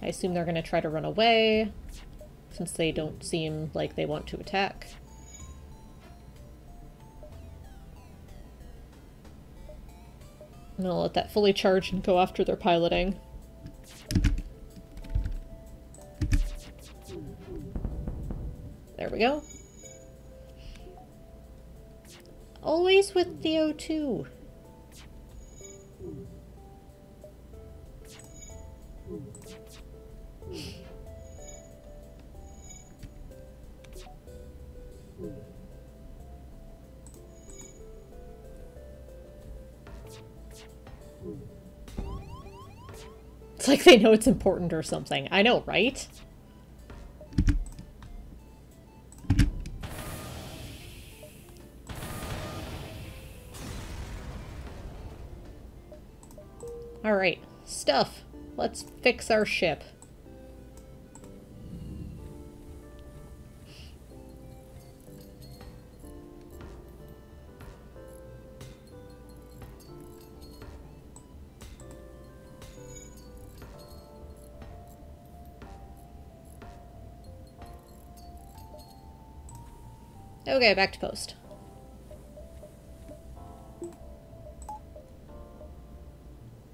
I assume they're gonna try to run away, since they don't seem like they want to attack. I'm gonna let that fully charge and go after their piloting. There we go. Always with the O2. It's like they know it's important or something. I know, right? Alright, stuff. Let's fix our ship. Okay, back to post.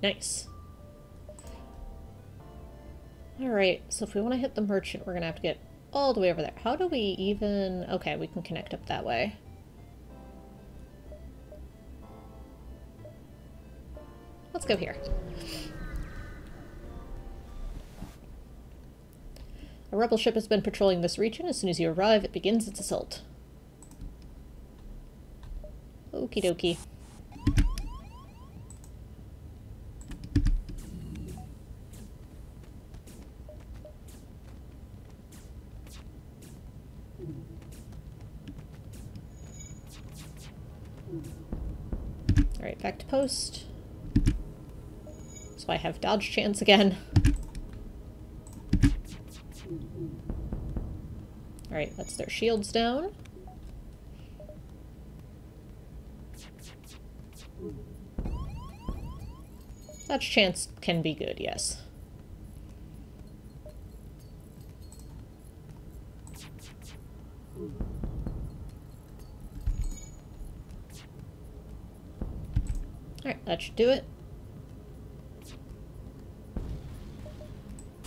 Nice. Alright, so if we want to hit the merchant, we're going to have to get all the way over there. How do we even... Okay, we can connect up that way. Let's go here. A rebel ship has been patrolling this region. As soon as you arrive, it begins its assault. Okie dokie. Alright, back to post. So I have dodge chance again. Alright, that's their shields down. Such chance can be good, yes. Alright, that should do it.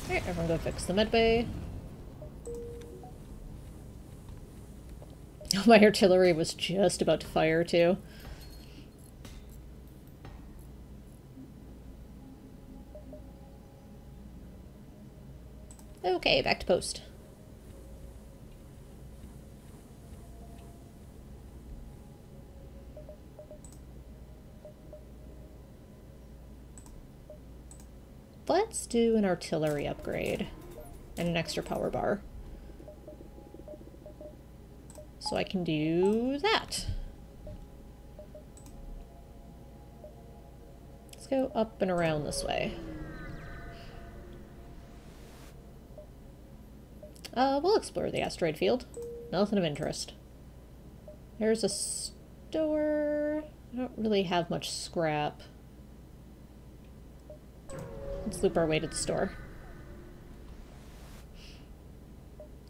Alright, everyone go fix the med bay. Oh, my artillery was just about to fire, too. Okay, back to post. Let's do an artillery upgrade and an extra power bar. So I can do that. Let's go up and around this way. We'll explore the asteroid field. Nothing of interest. There's a store. I don't really have much scrap. Let's loop our way to the store.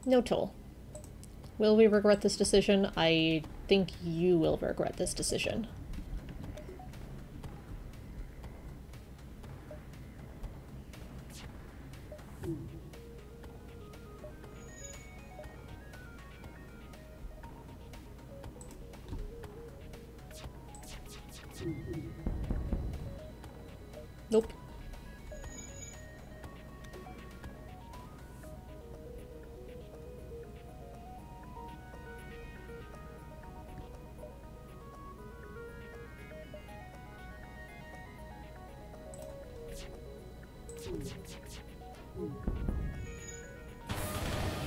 No toll. Will we regret this decision? I think you will regret this decision. Nope.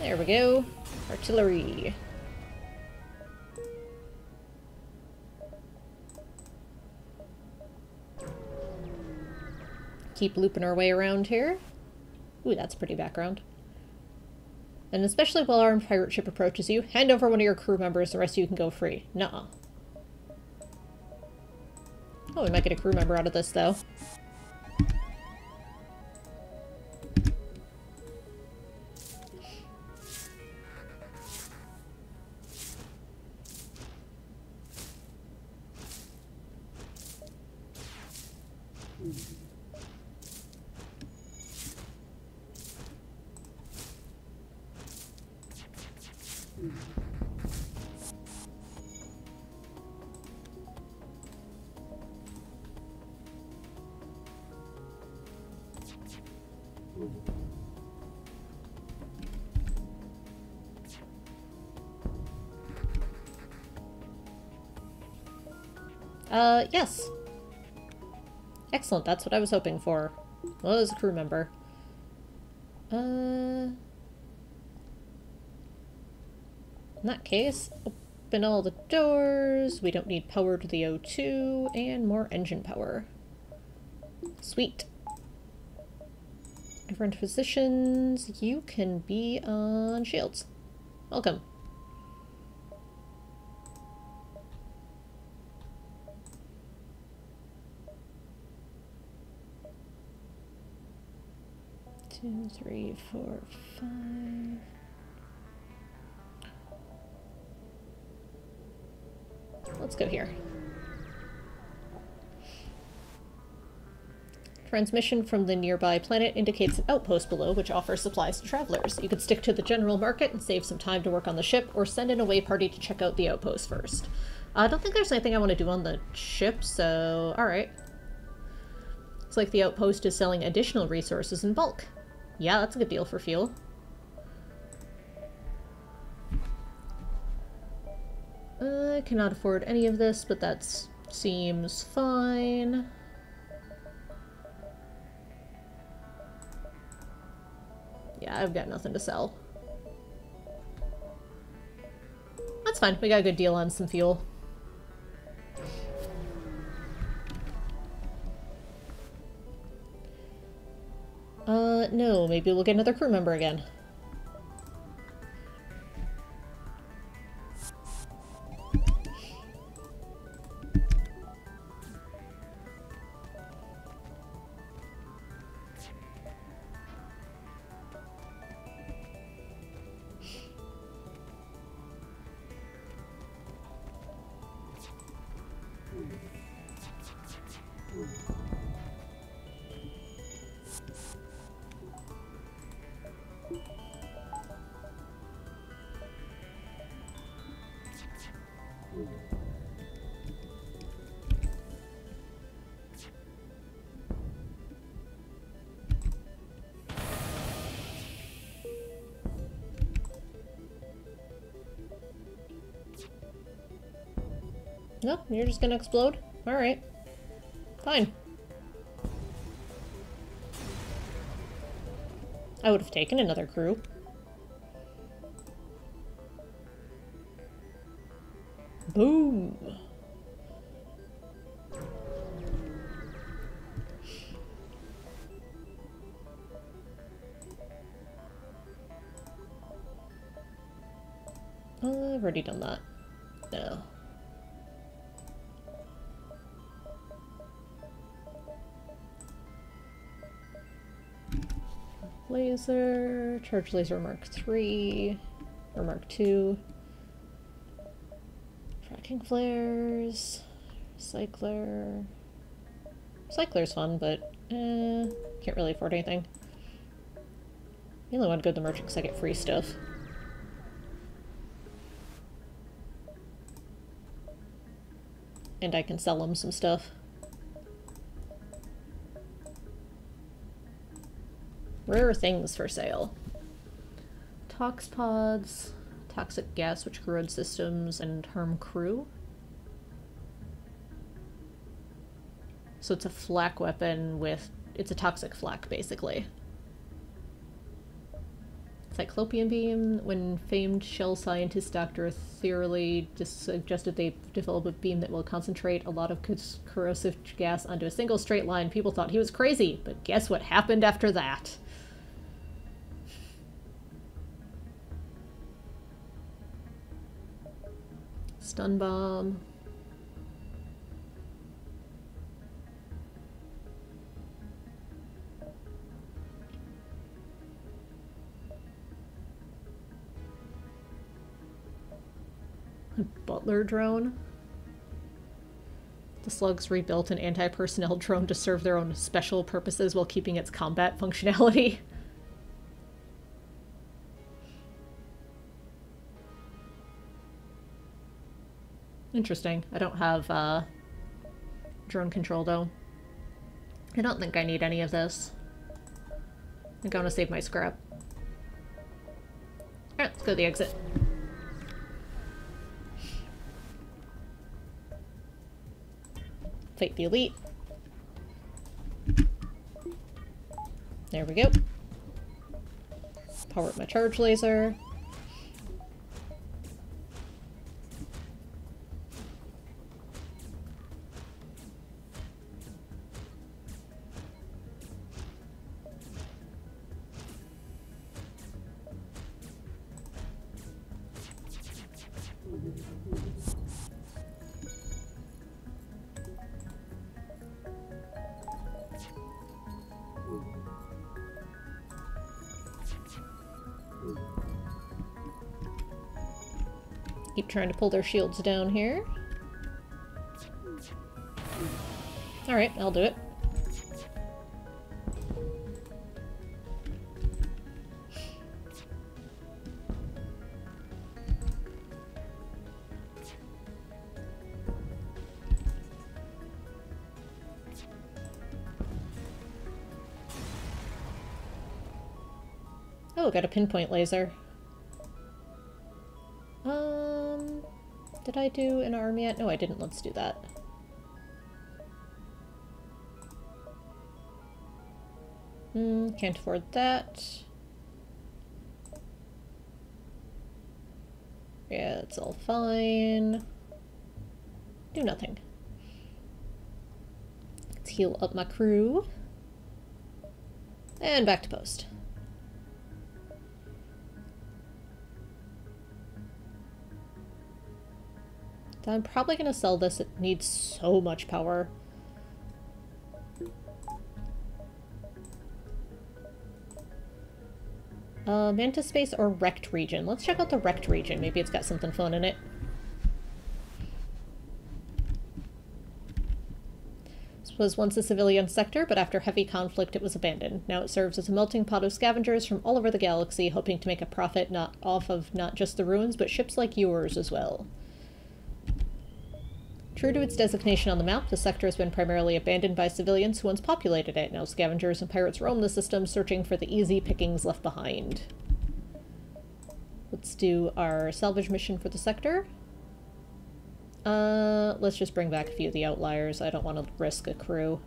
There we go. Artillery. Keep looping our way around here. Ooh, that's pretty background. And especially while our pirate ship approaches you, hand over one of your crew members, the rest of you can go free. Nuh-uh. Oh, we might get a crew member out of this, though. Yes. Excellent, that's what I was hoping for. Well, it was a crew member. In that case, open all the doors. We don't need power to the O2, and more engine power. Sweet. Different positions. You can be on shields. Welcome. Two, three, four, five. Let's go here. Transmission from the nearby planet indicates an outpost below, which offers supplies to travelers. You could stick to the general market and save some time to work on the ship, or send an away party to check out the outpost first. I don't think there's anything I want to do on the ship, so alright. Looks like the outpost is selling additional resources in bulk. Yeah, that's a good deal for fuel. I cannot afford any of this, but that seems fine. Yeah, I've got nothing to sell. That's fine. We got a good deal on some fuel. No, maybe we'll get another crew member again. Nope, you're just gonna explode? Alright. Fine. I would have taken another crew. Boom! I've already done that. No. Laser, charge laser mark 3, or mark 2. Tracking flares, cycler. Cycler's fun, but can't really afford anything. I only want to go to the merchant because I get free stuff. And I can sell them some stuff. Rare things for sale. Tox pods, toxic gas which corrodes systems, and harm crew. So it's a flak weapon with... it's a toxic flak, basically. Cyclopean beam. When famed shell scientist Dr. Thierley just suggested they develop a beam that will concentrate a lot of corrosive gas onto a single straight line, people thought he was crazy, but guess what happened after that? Stun bomb. A butler drone. The slugs rebuilt an anti-personnel drone to serve their own special purposes while keeping its combat functionality. Interesting. I don't have drone control though. I don't think I need any of this. I think I want to save my scrap. Alright, let's go to the exit. Fight the elite. There we go. Power up my charge laser. Trying to pull their shields down here. Alright, I'll do it. Oh, got a pinpoint laser. Did I do an arm yet? No, I didn't. Let's do that. Can't afford that. Yeah, it's all fine. Do nothing. Let's heal up my crew. And back to post. I'm probably gonna sell this. It needs so much power. Mantis Space or Wrecked Region. Let's check out the Wrecked Region. Maybe it's got something fun in it. This was once a civilian sector, but after heavy conflict it was abandoned. Now it serves as a melting pot of scavengers from all over the galaxy, hoping to make a profit not off of not just the ruins, but ships like yours as well. True to its designation on the map, the sector has been primarily abandoned by civilians who once populated it. Now scavengers and pirates roam the system, searching for the easy pickings left behind. Let's do our salvage mission for the sector. Let's just bring back a few of the outliers. I don't want to risk a crew.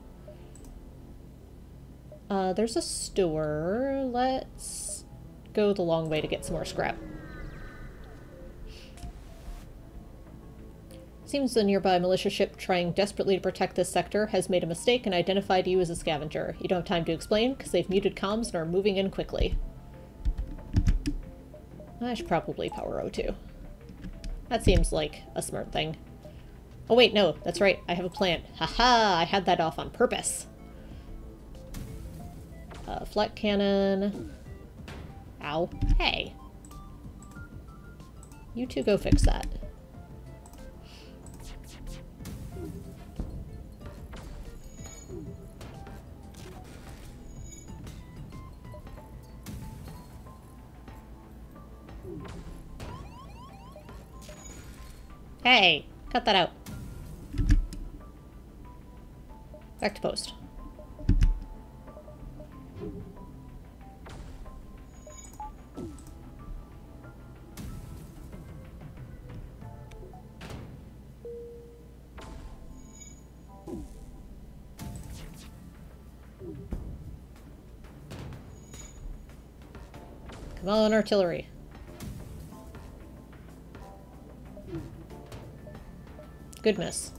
There's a store. Let's go the long way to get some more scrap. Seems the nearby militia ship trying desperately to protect this sector has made a mistake and identified you as a scavenger. You don't have time to explain because they've muted comms and are moving in quickly. I should probably power O2. That seems like a smart thing. Oh wait, no, that's right. I have a plant. Haha, I had that off on purpose. Flat cannon. Ow. Hey. You two go fix that. Hey! Cut that out. Back to post. Come on, artillery. Good miss.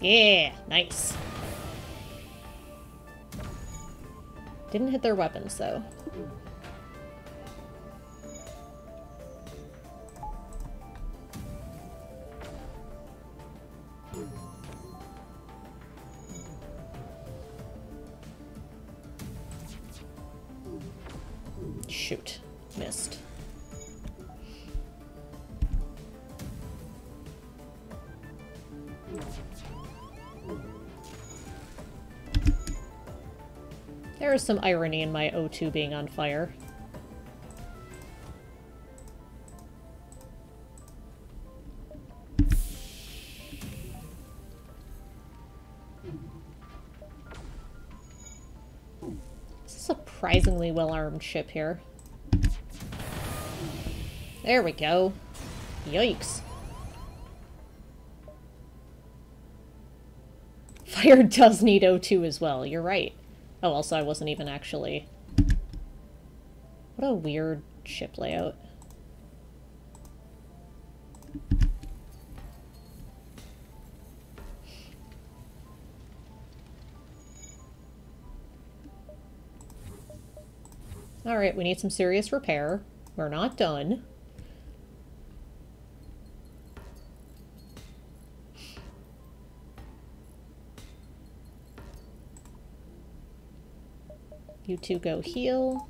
Yeah, nice. Didn't hit their weapons, though. Shoot. Missed. There is some irony in my O2 being on fire. This is a surprisingly well-armed ship here. There we go. Yikes. Fire does need O2 as well, you're right. Oh, also I wasn't even actually... What a weird ship layout. Alright, we need some serious repair. We're not done. You two go heal.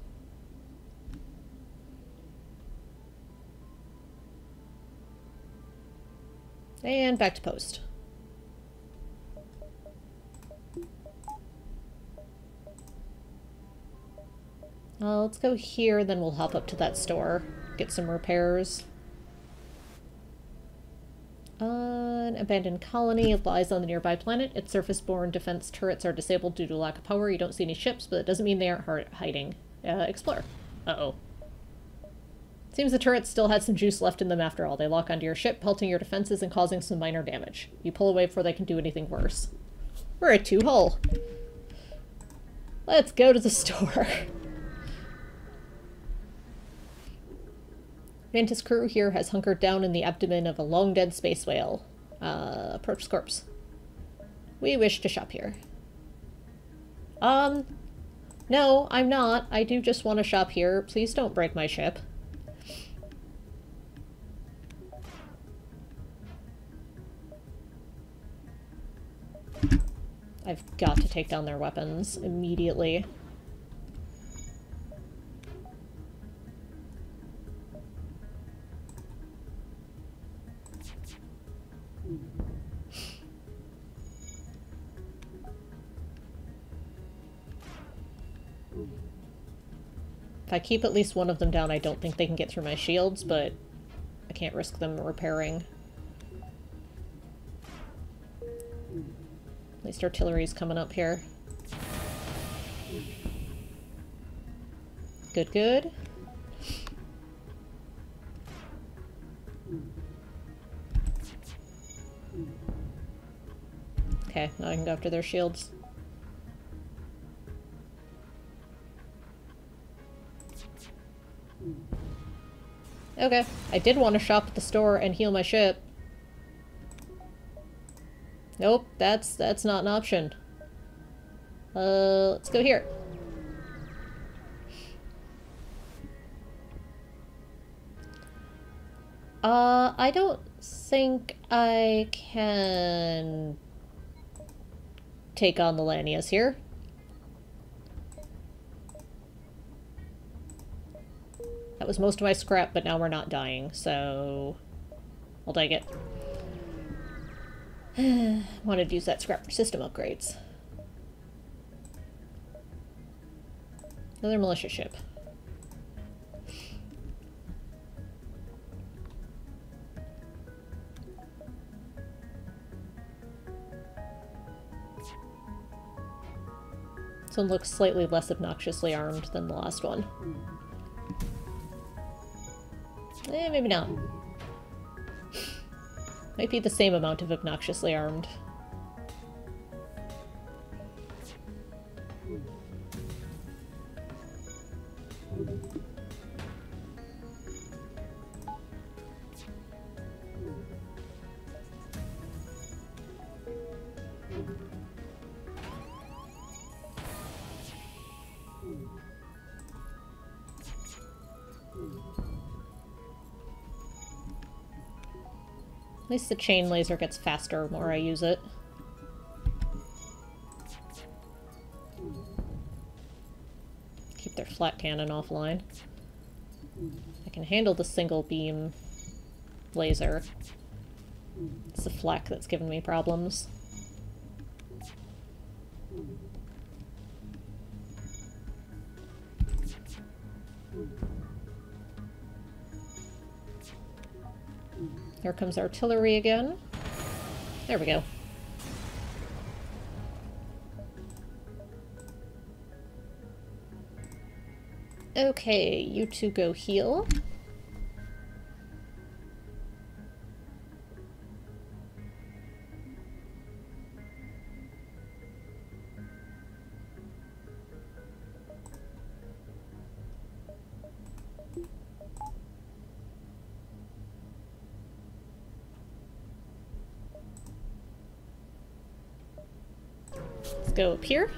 And back to post. Let's go here, then we'll hop up to that store, get some repairs. An abandoned colony lies on the nearby planet. Its surface-borne defense turrets are disabled due to lack of power. You don't see any ships, but that doesn't mean they aren't hiding. Explore. Uh-oh. Seems the turrets still had some juice left in them after all. They lock onto your ship, pelting your defenses and causing some minor damage. You pull away before they can do anything worse. We're at two-hole. Let's go to the store. Mantis crew here has hunkered down in the abdomen of a long-dead space whale. Approach Scorps. We wish to shop here. No, I'm not. I do just want to shop here. Please don't break my ship. I've got to take down their weapons immediately. If I keep at least one of them down, I don't think they can get through my shields, but I can't risk them repairing. At least artillery's coming up here. Good, good. Okay, now I can go after their shields. Okay, I did want to shop at the store and heal my ship. Nope, that's not an option. Let's go here. I don't think I can take on the Lanias here. That was most of my scrap, but now we're not dying, so I'll take it. Wanted to use that scrap for system upgrades. Another militia ship. This one looks slightly less obnoxiously armed than the last one. Eh, maybe not. Might be the same amount of obnoxiously armed. At least the chain laser gets faster the more I use it. Keep their flat cannon offline. I can handle the single beam laser. It's the flak that's giving me problems. Here comes artillery again. There we go. Okay, you two go heal. Go up here.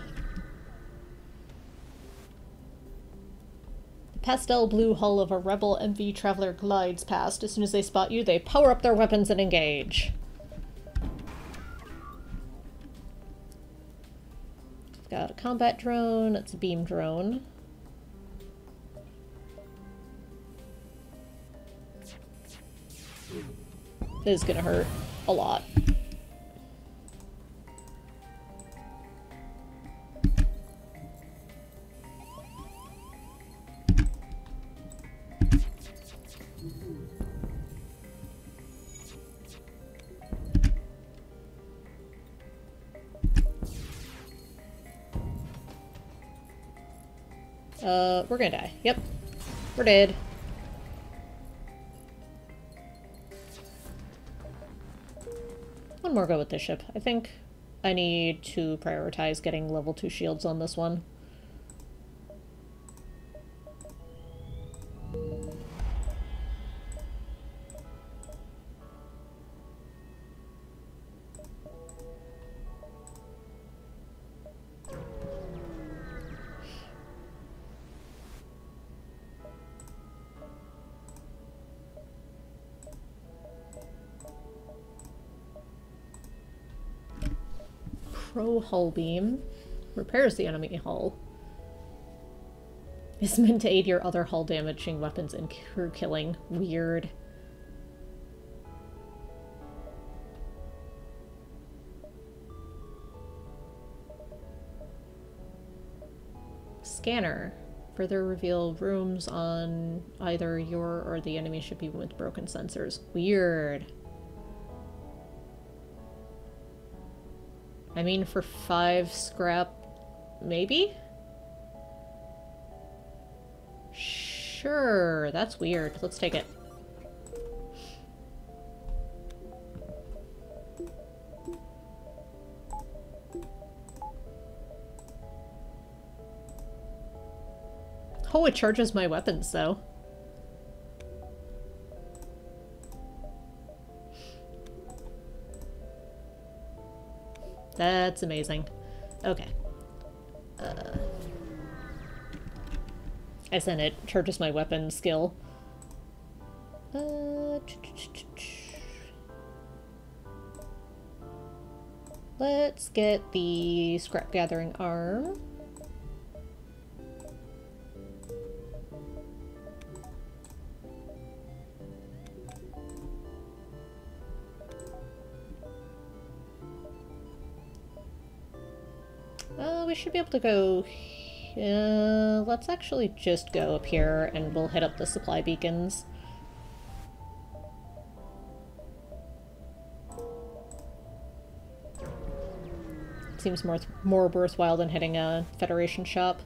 The pastel blue hull of a rebel MV traveler glides past. As soon as they spot you, they power up their weapons and engage. We've got a combat drone. It's a beam drone. This is gonna hurt a lot. We're gonna die. Yep. We're dead. One more go with this ship. I think I need to prioritize getting level 2 shields on this one. Hull beam repairs the enemy hull. It's meant to aid your other hull damaging weapons and crew killing. Weird. Scanner. Further reveal rooms on either your or the enemy ship even with broken sensors. Weird. I mean, for 5 scrap, maybe? Sure, that's weird. Let's take it. Oh, it charges my weapons, though. That's amazing. Okay. I sent it. Charges my weapon skill. Let's get the scrap gathering arm. We should be able to go... let's actually just go up here and we'll hit up the supply beacons. Seems more worthwhile than hitting a Federation shop.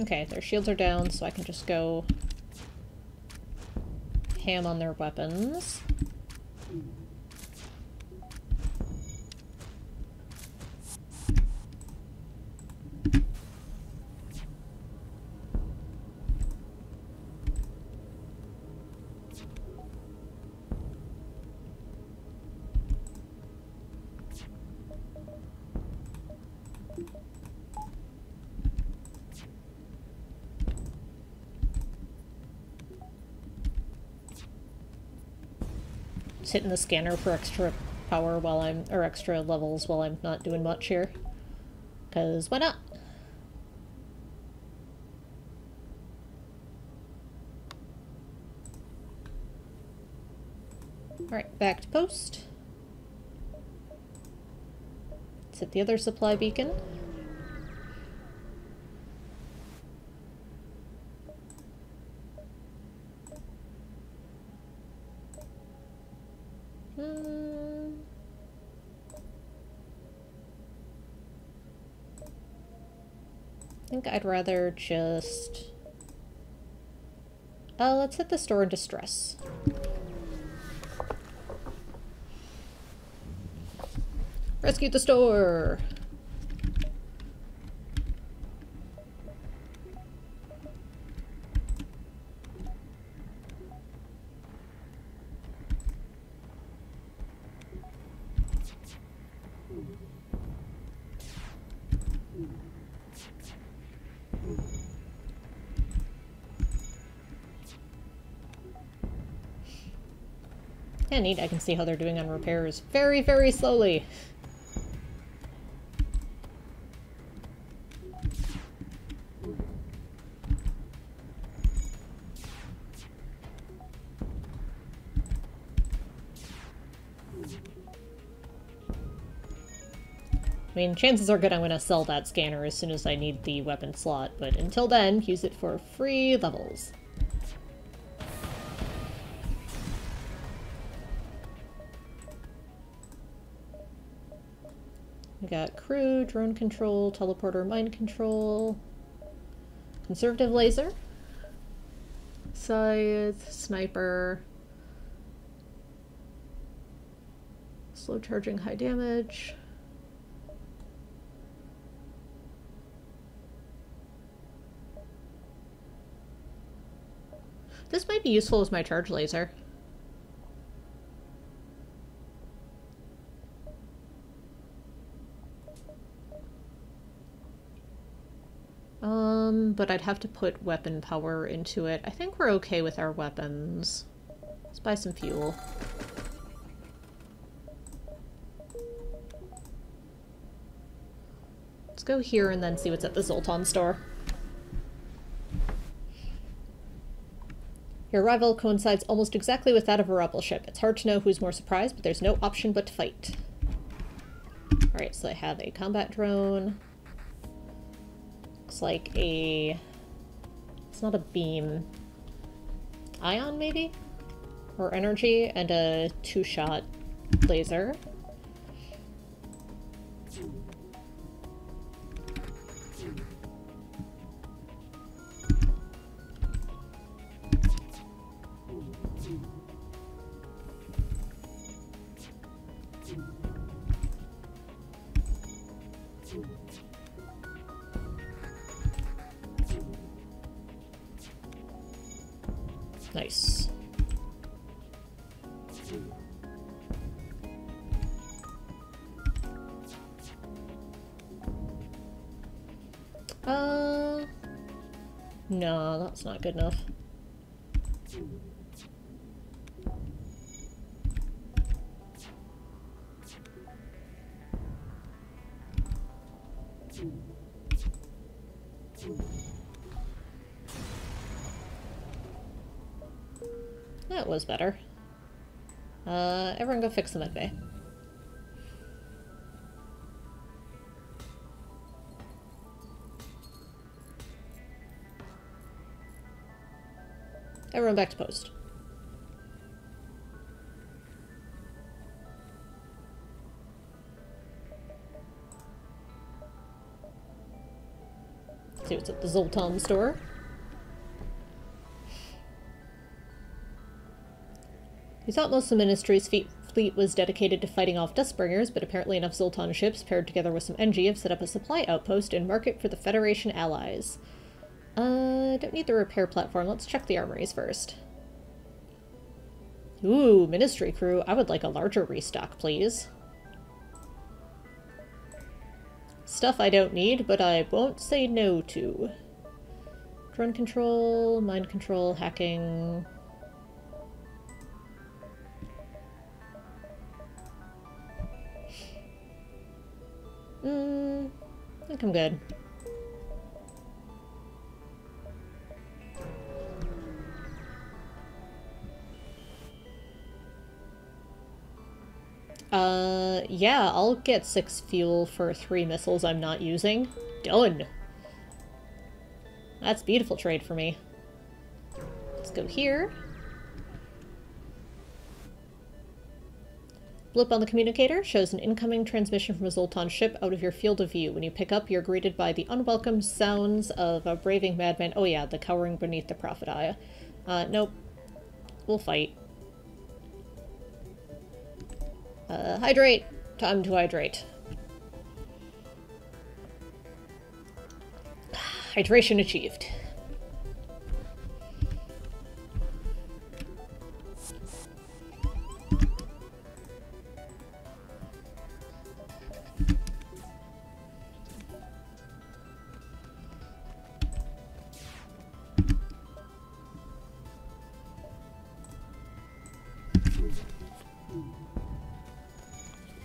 Okay, their shields are down, so I can just go ham on their weapons. Hitting the scanner for extra power while I'm, or extra levels while I'm not doing much here. 'Cause why not? Alright, back to post. Let's hit the other supply beacon. I'd rather just... let's hit the store in distress. Rescue the store! Yeah, neat. I can see how they're doing on repairs very, very slowly. I mean, chances are good I'm going to sell that scanner as soon as I need the weapon slot, but until then, use it for free levels. We got crew, drone control, teleporter, mind control, conservative laser, scythe, sniper, slow charging, high damage. This might be useful as my charge laser. But I'd have to put weapon power into it. I think we're okay with our weapons. Let's buy some fuel. Let's go here and then see what's at the Zoltan store. Your arrival coincides almost exactly with that of a rebel ship. It's hard to know who's more surprised, but there's no option but to fight. Alright, so I have a combat drone. Looks like a... it's not a beam. Ion, maybe? Or energy, and a two-shot laser. Nice. No, that's not good enough. That was better. Everyone go fix the med bay. Everyone back to post. Let's see what's at the Zoltan store. He thought most of the Ministry's fleet was dedicated to fighting off Dustbringers, but apparently enough Zoltan ships, paired together with some NG, have set up a supply outpost and market for the Federation allies. I don't need the repair platform. Let's check the armories first. Ooh, Ministry crew. I would like a larger restock, please. Stuff I don't need, but I won't say no to. Drone control, mind control, hacking. I think I'm good. Yeah, I'll get 6 fuel for 3 missiles I'm not using. Done! That's beautiful trade for me. Let's go here. Blip on the communicator shows an incoming transmission from a Zoltan ship out of your field of view. When you pick up, you're greeted by the unwelcome sounds of a braving madman. Oh yeah, the cowering beneath the prophet eye. Nope. We'll fight. Hydrate! Time to hydrate. Hydration achieved.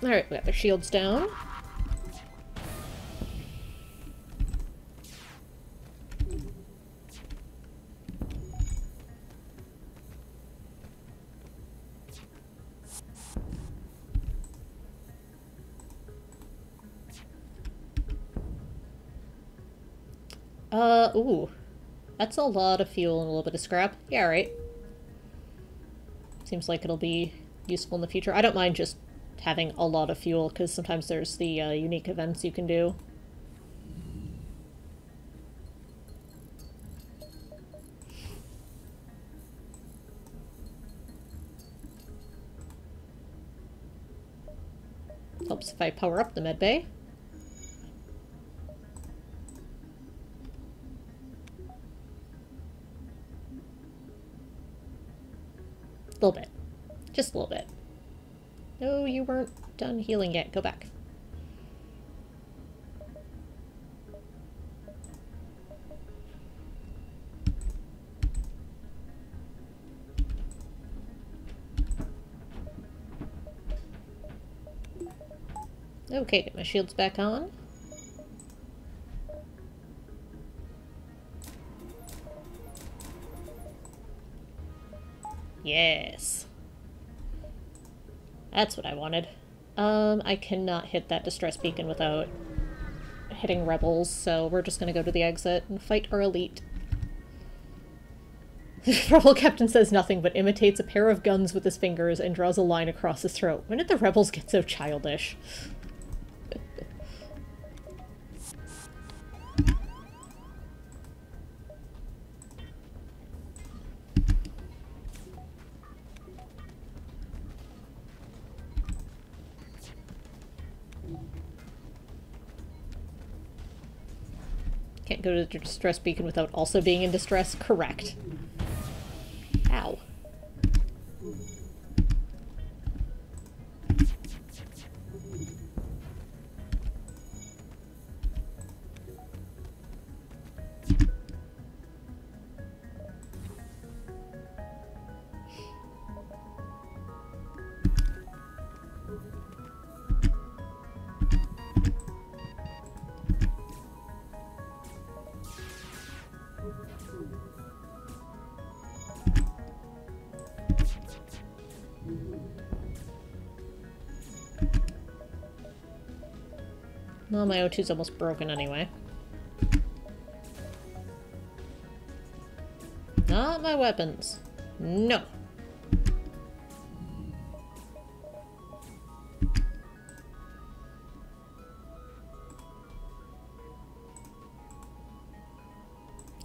Alright, we got their shields down. Ooh. That's a lot of fuel and a little bit of scrap. Yeah, alright. Seems like it'll be useful in the future. I don't mind just having a lot of fuel, because sometimes there's the unique events you can do. Helps if I power up the medbay. A little bit. Just a little bit. No, you weren't done healing yet. Go back. Okay, get my shields back on. Yes. That's what I wanted. I cannot hit that distress beacon without hitting rebels, so we're just gonna go to the exit and fight our elite. The rebel captain says nothing but imitates a pair of guns with his fingers and draws a line across his throat. When did the rebels get so childish? can't go to the distress beacon without also being in distress. Correct. Ow. Well, my O2's almost broken anyway. Not my weapons. No.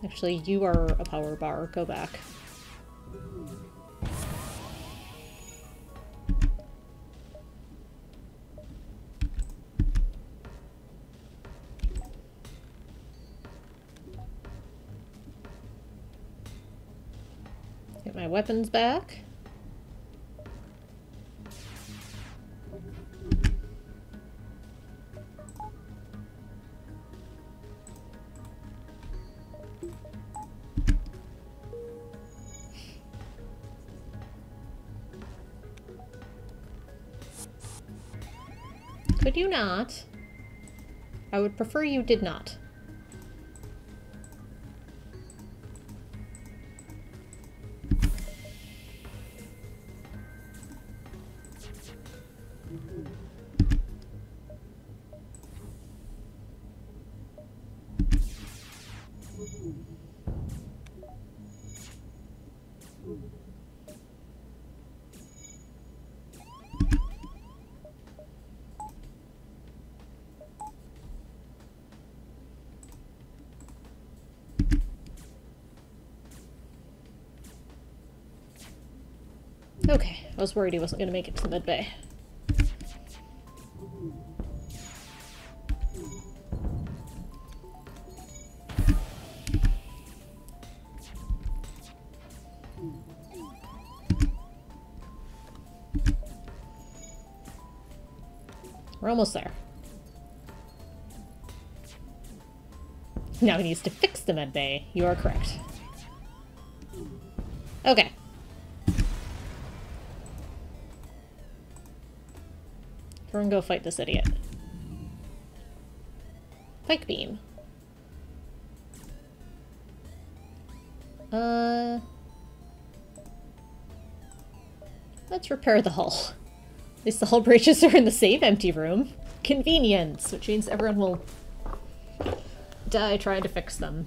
Actually, you are a power bar. Go back. Weapons back. Could you not? I would prefer you did not. Okay, I was worried he wasn't going to make it to the med bay. We're almost there. Now he needs to fix the med bay. You are correct. Okay. We're gonna go fight this idiot. Pike beam. Let's repair the hull. At least the hull breaches are in the same empty room. Convenience, which means everyone will die trying to fix them.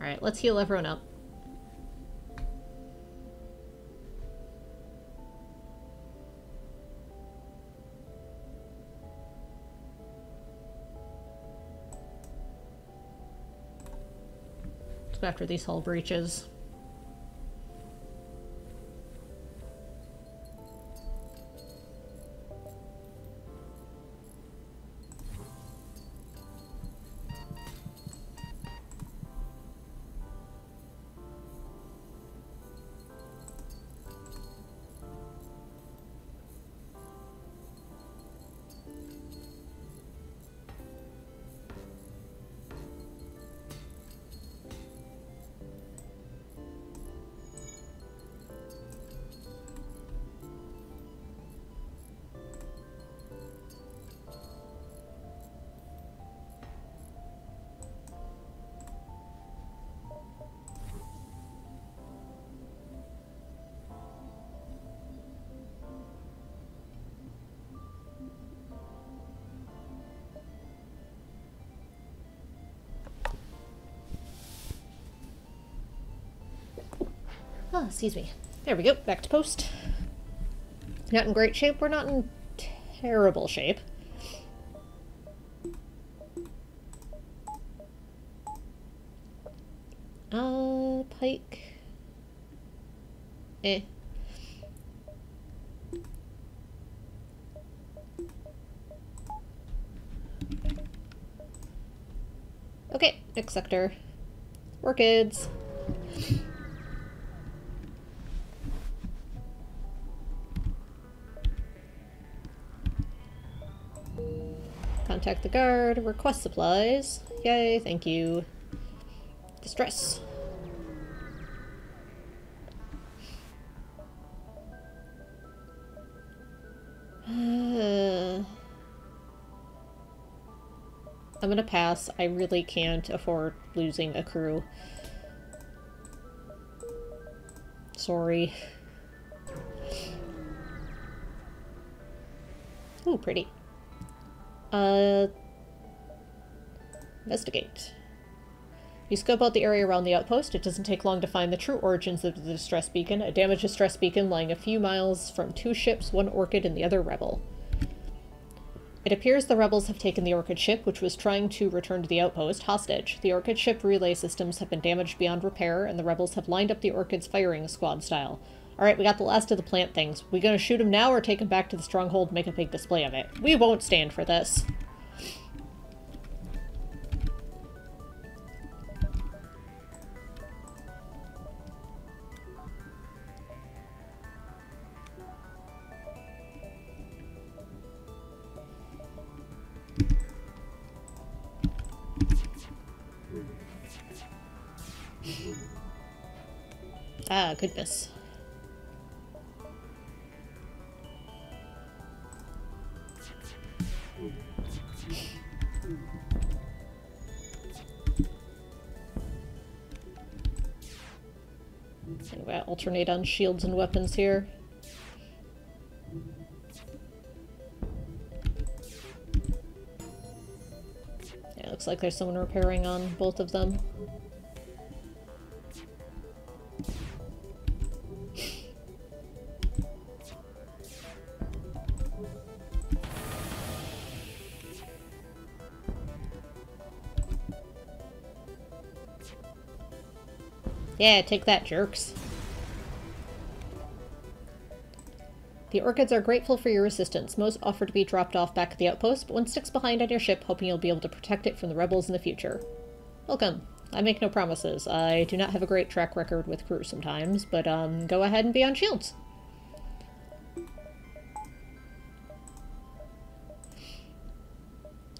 Alright, let's heal everyone up. After these hull breaches. Oh, excuse me. There we go. Back to post. Not in great shape. We're not in terrible shape. Pike. Eh. Okay, next sector. Orchids. Contact the guard. Request supplies. Yay, thank you. Distress. I'm gonna pass. I really can't afford losing a crew. Sorry. Ooh, pretty. Investigate. You scope out the area around the outpost. It doesn't take long to find the true origins of the distress beacon. A damaged distress beacon lying a few miles from two ships, one Orchid and the other Rebel. It appears the rebels have taken the Orchid ship, which was trying to return to the outpost, hostage. The Orchid ship relay systems have been damaged beyond repair, and the rebels have lined up the Orchid's firing squad style. Alright, we got the last of the plant things. We gonna shoot them now or take them back to the stronghold and make a big display of it? We won't stand for this. Ah, goodness. Anyway, I'll alternate on shields and weapons here. Yeah, it looks like there's someone repairing on both of them. Yeah, take that, jerks. The Orchids are grateful for your assistance. Most offer to be dropped off back at the outpost, but one sticks behind on your ship, hoping you'll be able to protect it from the rebels in the future. Welcome. I make no promises. I do not have a great track record with crew sometimes, but go ahead and be on shields.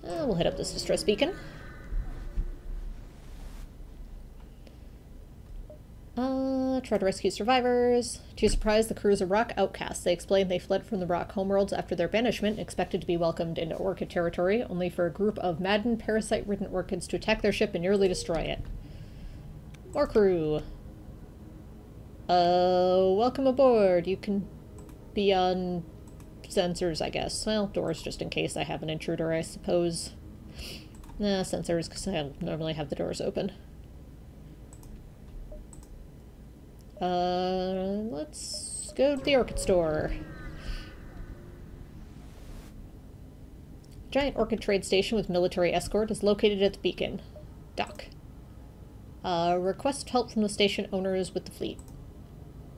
We'll hit up this distress beacon. Try to rescue survivors. To your surprise, the crews are rock outcasts. They explain they fled from the rock homeworlds after their banishment, expected to be welcomed into Orchid territory, only for a group of maddened, parasite-ridden Orchids to attack their ship and nearly destroy it. More crew. Welcome aboard. You can be on sensors, I guess. Well, doors just in case I have an intruder, I suppose. Nah, sensors, because I normally have the doors open. Let's go to the Orchid store. Giant Orchid trade station with military escort is located at the beacon. Dock. Request help from the station owners with the fleet.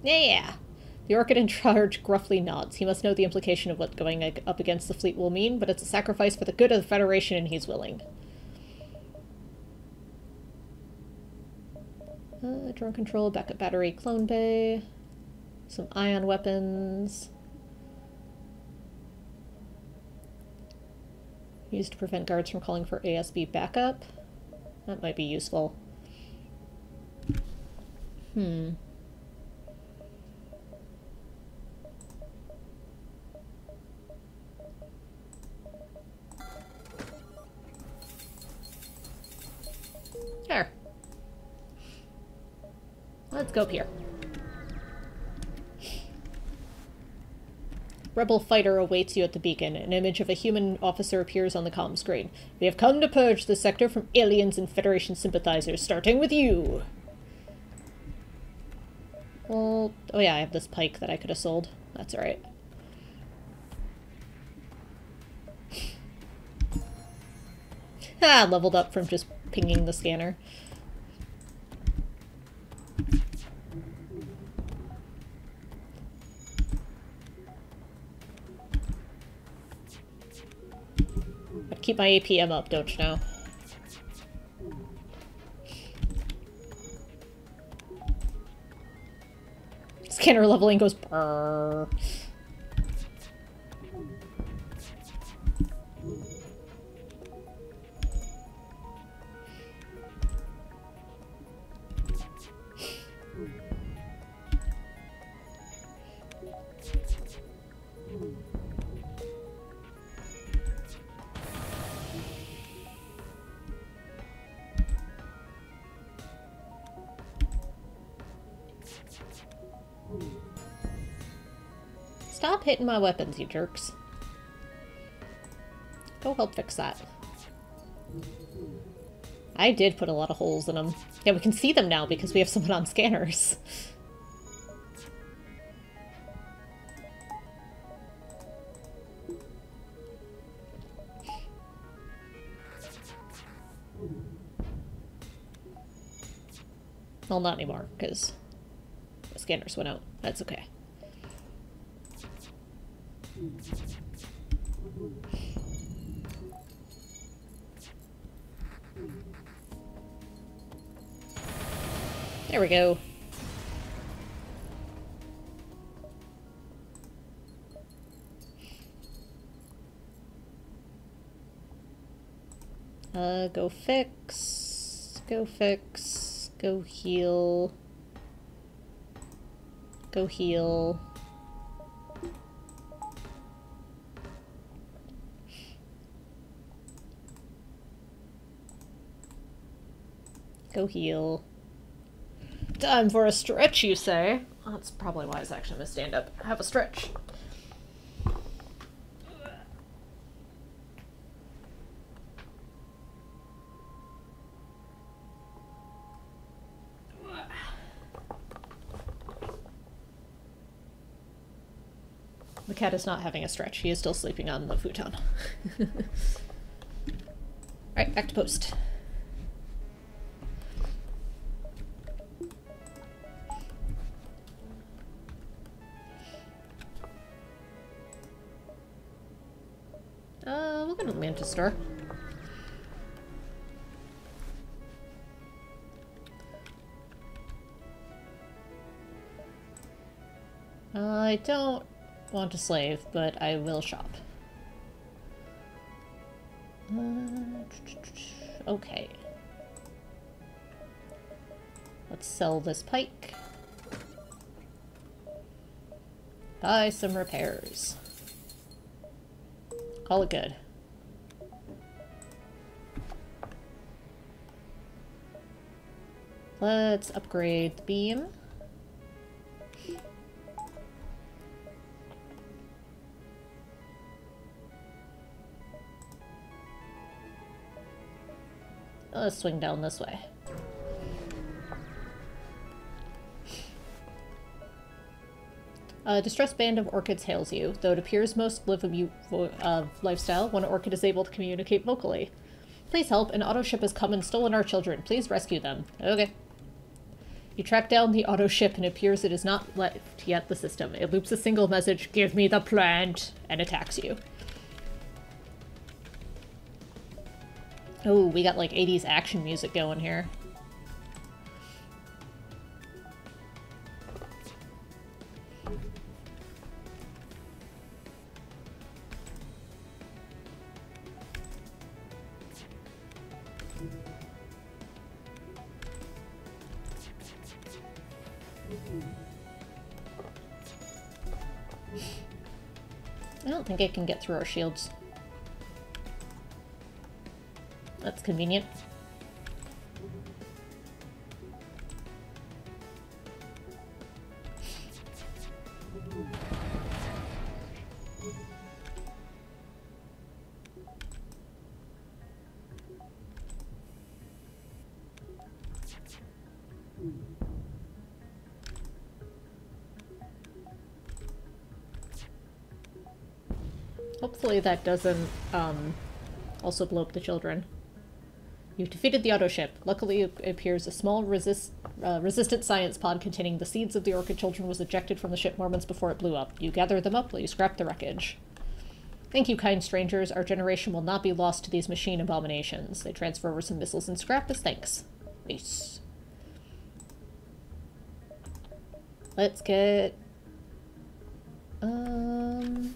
Yeah! The Orchid in charge gruffly nods. He must know the implication of what going up against the fleet will mean, but it's a sacrifice for the good of the Federation and he's willing. Drone control, backup battery, clone bay, some ion weapons. Used to prevent guards from calling for ASB backup. That might be useful. There. Let's go up here. Rebel fighter awaits you at the beacon. An image of a human officer appears on the comm screen. We have come to purge the sector from aliens and Federation sympathizers, starting with you! Well, oh yeah, I have this pike that I could have sold. That's alright. Ha! Leveled up from just pinging the scanner. Keep my APM up, don't you know? scanner leveling goes brrr. Stop hitting my weapons, you jerks. Go help fix that. I did put a lot of holes in them. Yeah, we can see them now because we have someone on scanners. Well, not anymore, because the scanners went out. That's okay. There we go. Go fix. Go fix. Go heal. Go heal. Go heal. Time for a stretch, you say? Well, that's probably why I was actually gonna stand up. Have a stretch. The cat is not having a stretch. He is still sleeping on the futon. Alright, back to post. We'll go to Manchester. I don't want a slave, but I will shop. Okay. Let's sell this pike. Buy some repairs. All good. Let's upgrade the beam. Let's swing down this way. A distressed band of orchids hails you, though it appears most live a mute lifestyle. One orchid is able to communicate vocally. Please help, an auto ship has come and stolen our children. Please rescue them. Okay. You track down the auto ship and it appears it has not left yet the system. It loops a single message, "Give me the plant," and attacks you. Oh, we got like 80s action music going here. I don't think it can get through our shields. That's convenient. Hopefully that doesn't also blow up the children. You've defeated the auto ship. Luckily, it appears a small resistant science pod containing the seeds of the orchid children was ejected from the ship moments before it blew up. You gather them up while you scrap the wreckage. Thank you, kind strangers. Our generation will not be lost to these machine abominations. They transfer over some missiles and scrap as thanks. Nice. Let's get some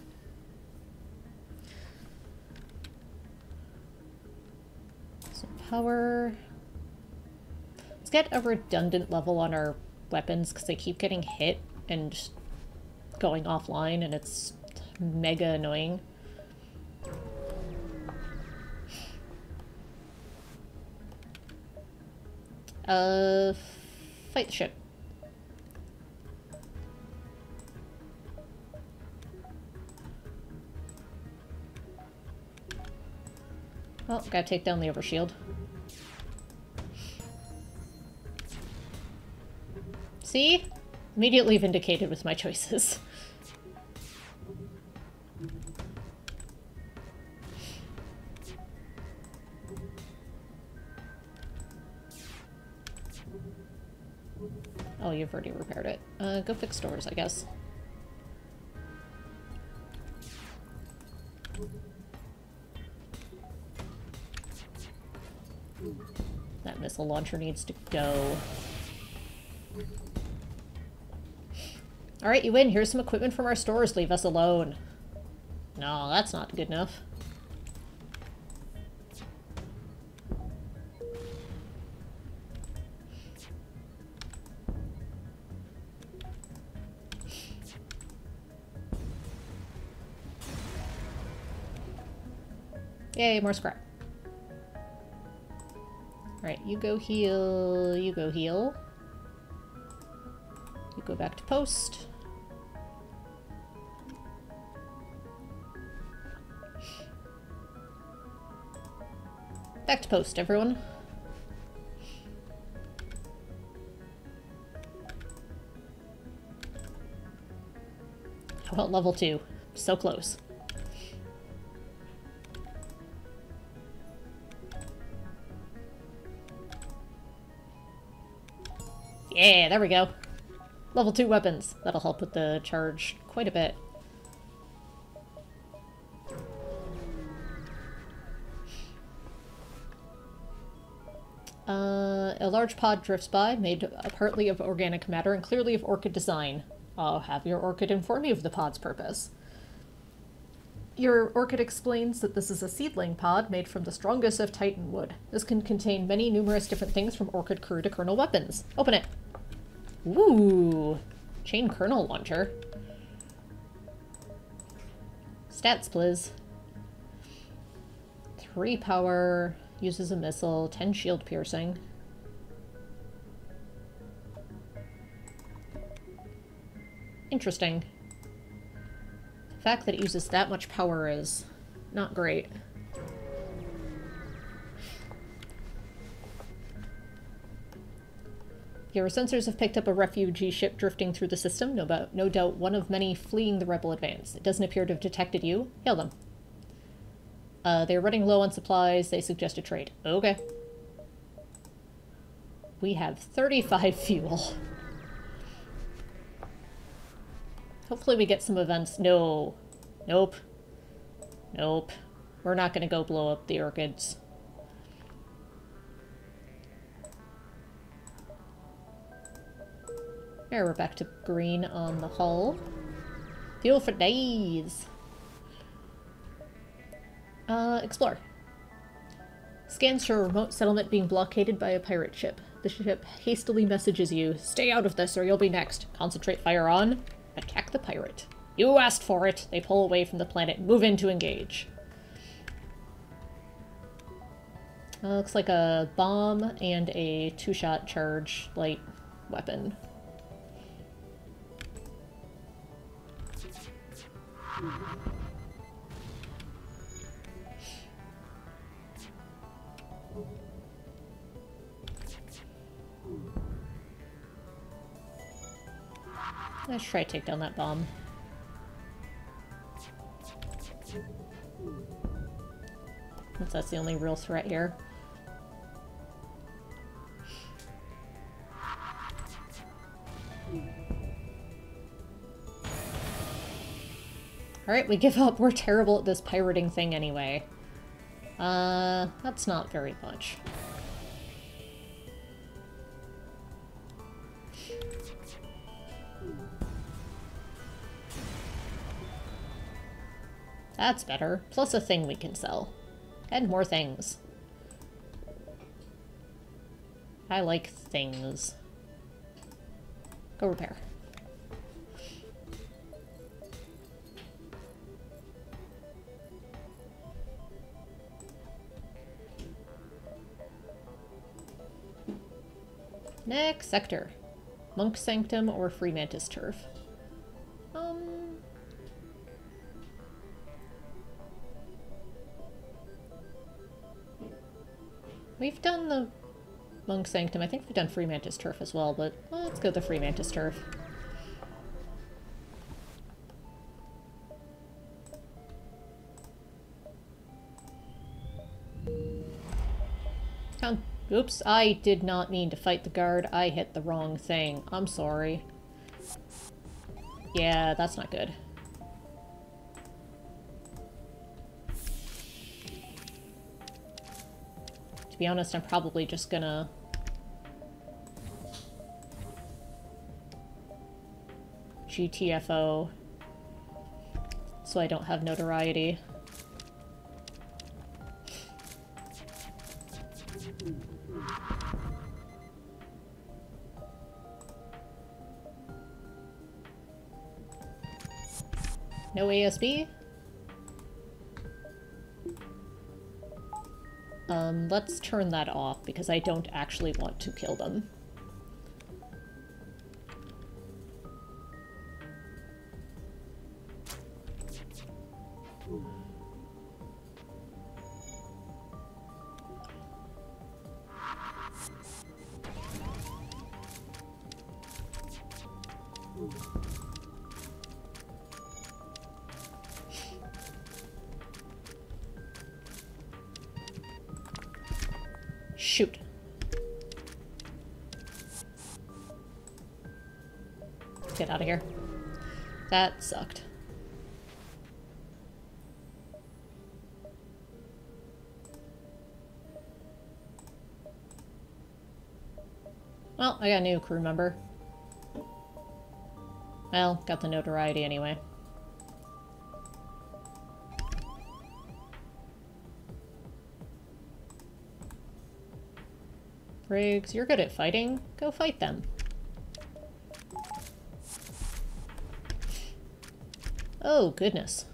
power. Let's get a redundant level on our weapons because they keep getting hit and going offline and it's mega annoying. Fight the ship. Well, gotta take down the overshield. See? Immediately vindicated with my choices. Oh, you've already repaired it. Go fix doors, I guess. That missile launcher needs to go. Alright, you win. Here's some equipment from our stores. Leave us alone. No, that's not good enough. Yay, more scrap. Alright, you go heal, you go heal. You go back to post. Back to post, everyone. How about level 2? So close. Yeah, there we go. Level 2 weapons. That'll help with the charge quite a bit. A large pod drifts by, made partly of organic matter and clearly of orchid design. I'll have your orchid inform you of the pod's purpose. Your orchid explains that this is a seedling pod made from the strongest of Titan wood. This can contain many numerous different things from orchid crew to kernel weapons. Open it. Ooh, chain kernel launcher. Stats, please. 3 power, uses a missile, 10 shield piercing. Interesting. The fact that it uses that much power is not great. Your sensors have picked up a refugee ship drifting through the system, no doubt one of many fleeing the rebel advance. It doesn't appear to have detected you. Hail them. They're running low on supplies. They suggest a trade. Okay. We have 35 fuel. Hopefully we get some events. No. Nope. Nope. We're not going to go blow up the orchids. There, we're back to green on the hull. Fuel for days. Explore. Scans show a remote settlement being blockaded by a pirate ship. The ship hastily messages you, "Stay out of this or you'll be next. Concentrate fire on... attack the pirate. You asked for it." They pull away from the planet. Move in to engage. Looks like a bomb and a 2-shot charge light weapon. Let's try to take down that bomb. Since that's the only real threat here. Alright, we give up. We're terrible at this pirating thing anyway. That's not very much. That's better. Plus a thing we can sell. And more things. I like things. Go repair. Next sector. Monk Sanctum or Free Mantis Turf. We've done the Monk Sanctum. I think we've done Free Mantis Turf as well, but let's go to Free Mantis Turf. Oops, I did not mean to fight the guard. I hit the wrong thing. I'm sorry. Yeah, that's not good. To be honest, I'm probably just gonna... GTFO. So I don't have notoriety. No ASB? Let's turn that off because I don't actually want to kill them. Shoot. Get out of here. That sucked. Well, I got a new crew member. Well, got the notoriety anyway. Briggs, you're good at fighting. Go fight them. Oh, goodness.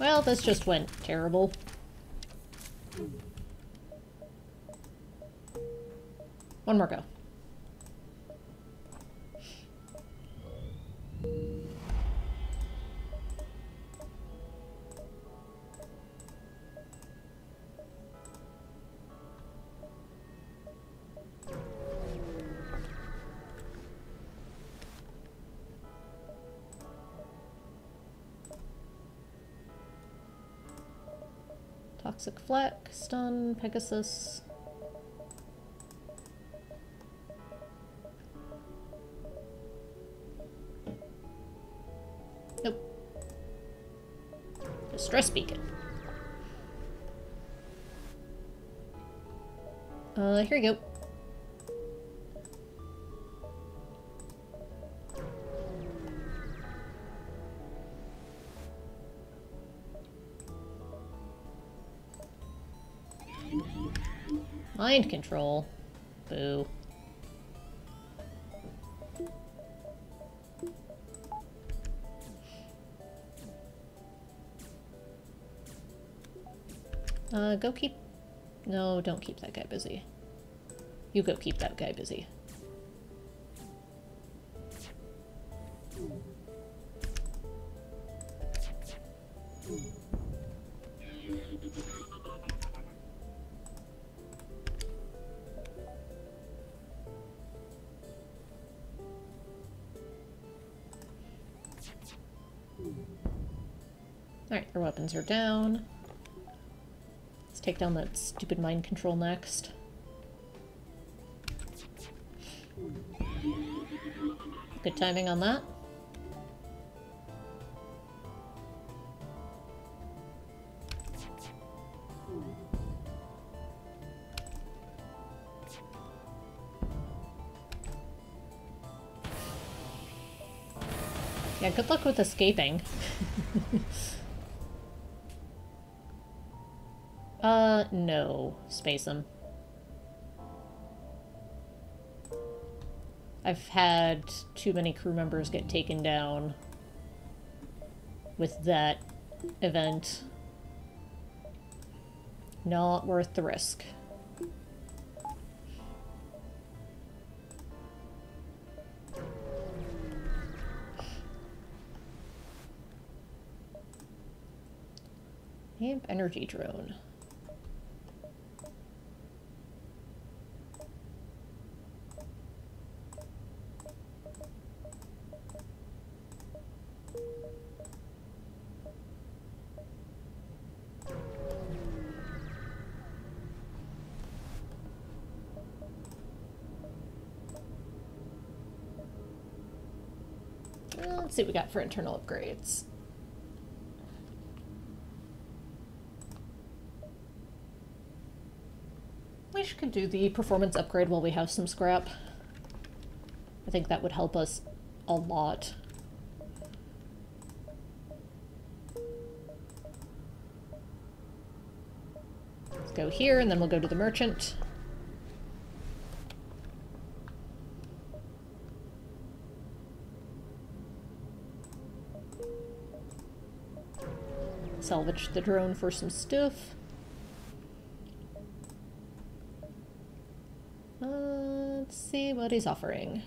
Well, this just went terrible. One more go. Toxic Fleck, Stun, Pegasus. Nope. Distress Beacon. Here you go. Mind control. Boo. Go keep... No, don't keep that guy busy. You go keep that guy busy. Alright, your weapons are down. Let's take down that stupid mind control next. Good timing on that. Yeah, good luck with escaping. No. Space them. I've had too many crew members get taken down with that event. Not worth the risk. Amp energy drone. Let's see what we got for internal upgrades. We could do the performance upgrade while we have some scrap. I think that would help us a lot. Let's go here and then we'll go to the merchant. Salvage the drone for some stuff. Let's see what he's offering.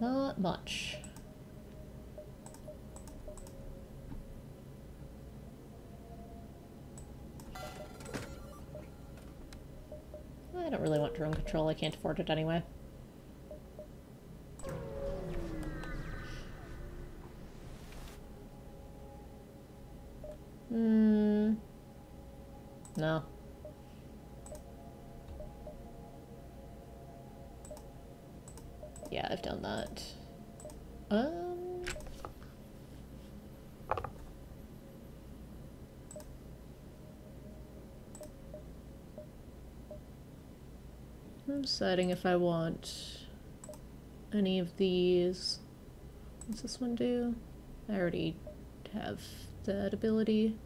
Not much. I don't really want drone control, I can't afford it anyway. No. Yeah, I've done that. I'm deciding if I want any of these. What's this one do? I already have that ability.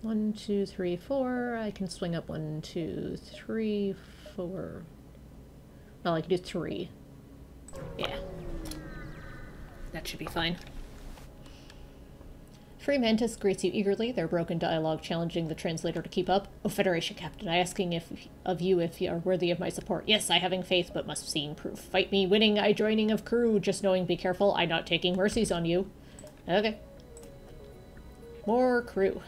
One, two, three, four. I can swing up 1, 2, 3, 4. Well, I can do 3. Yeah. That should be fine. Free Mantis greets you eagerly, their broken dialogue challenging the translator to keep up. Oh, Federation Captain, I asking of you if you are worthy of my support. Yes, I having faith, but must seeing proof. Fight me, winning, I joining of crew. Just knowing, be careful, I not taking mercies on you. Okay. More crew.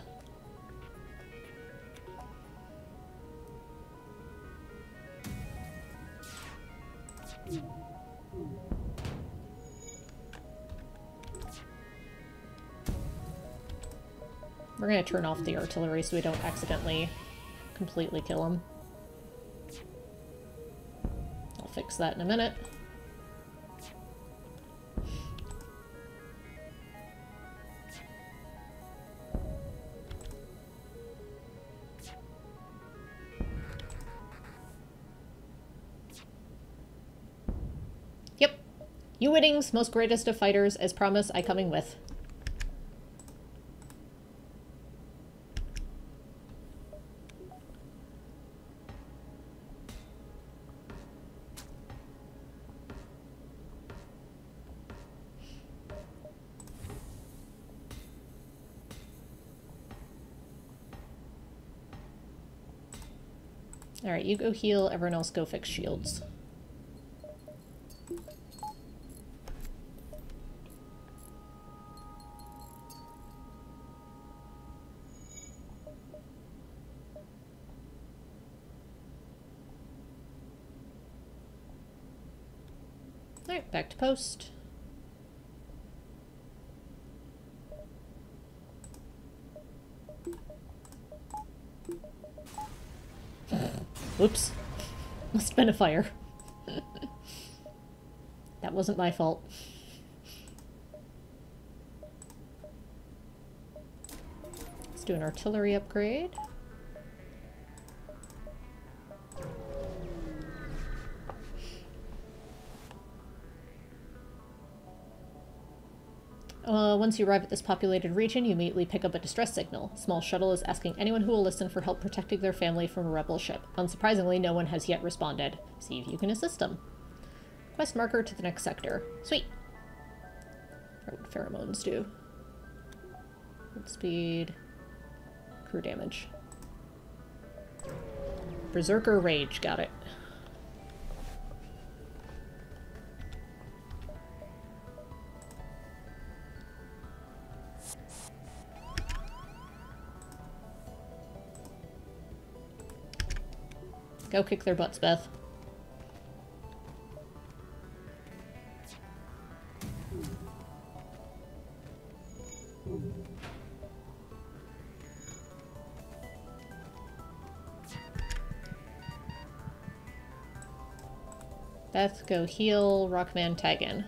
We're gonna turn off the artillery so we don't accidentally completely kill him. I'll fix that in a minute. Yep. You winnings, most greatest of fighters, as promised I coming with. Alright, you go heal, everyone else go fix shields. Alright, back to post. Whoops. Must have been a fire. That wasn't my fault. Let's do an artillery upgrade. Once you arrive at this populated region, you immediately pick up a distress signal. Small shuttle is asking anyone who will listen for help protecting their family from a rebel ship. Unsurprisingly, no one has yet responded. See if you can assist them. Quest marker to the next sector. Sweet! What would pheromones do? Good speed. Crew damage. Berserker rage. Got it. Go kick their butts, Beth. Beth, go heal. Rockman, tag in.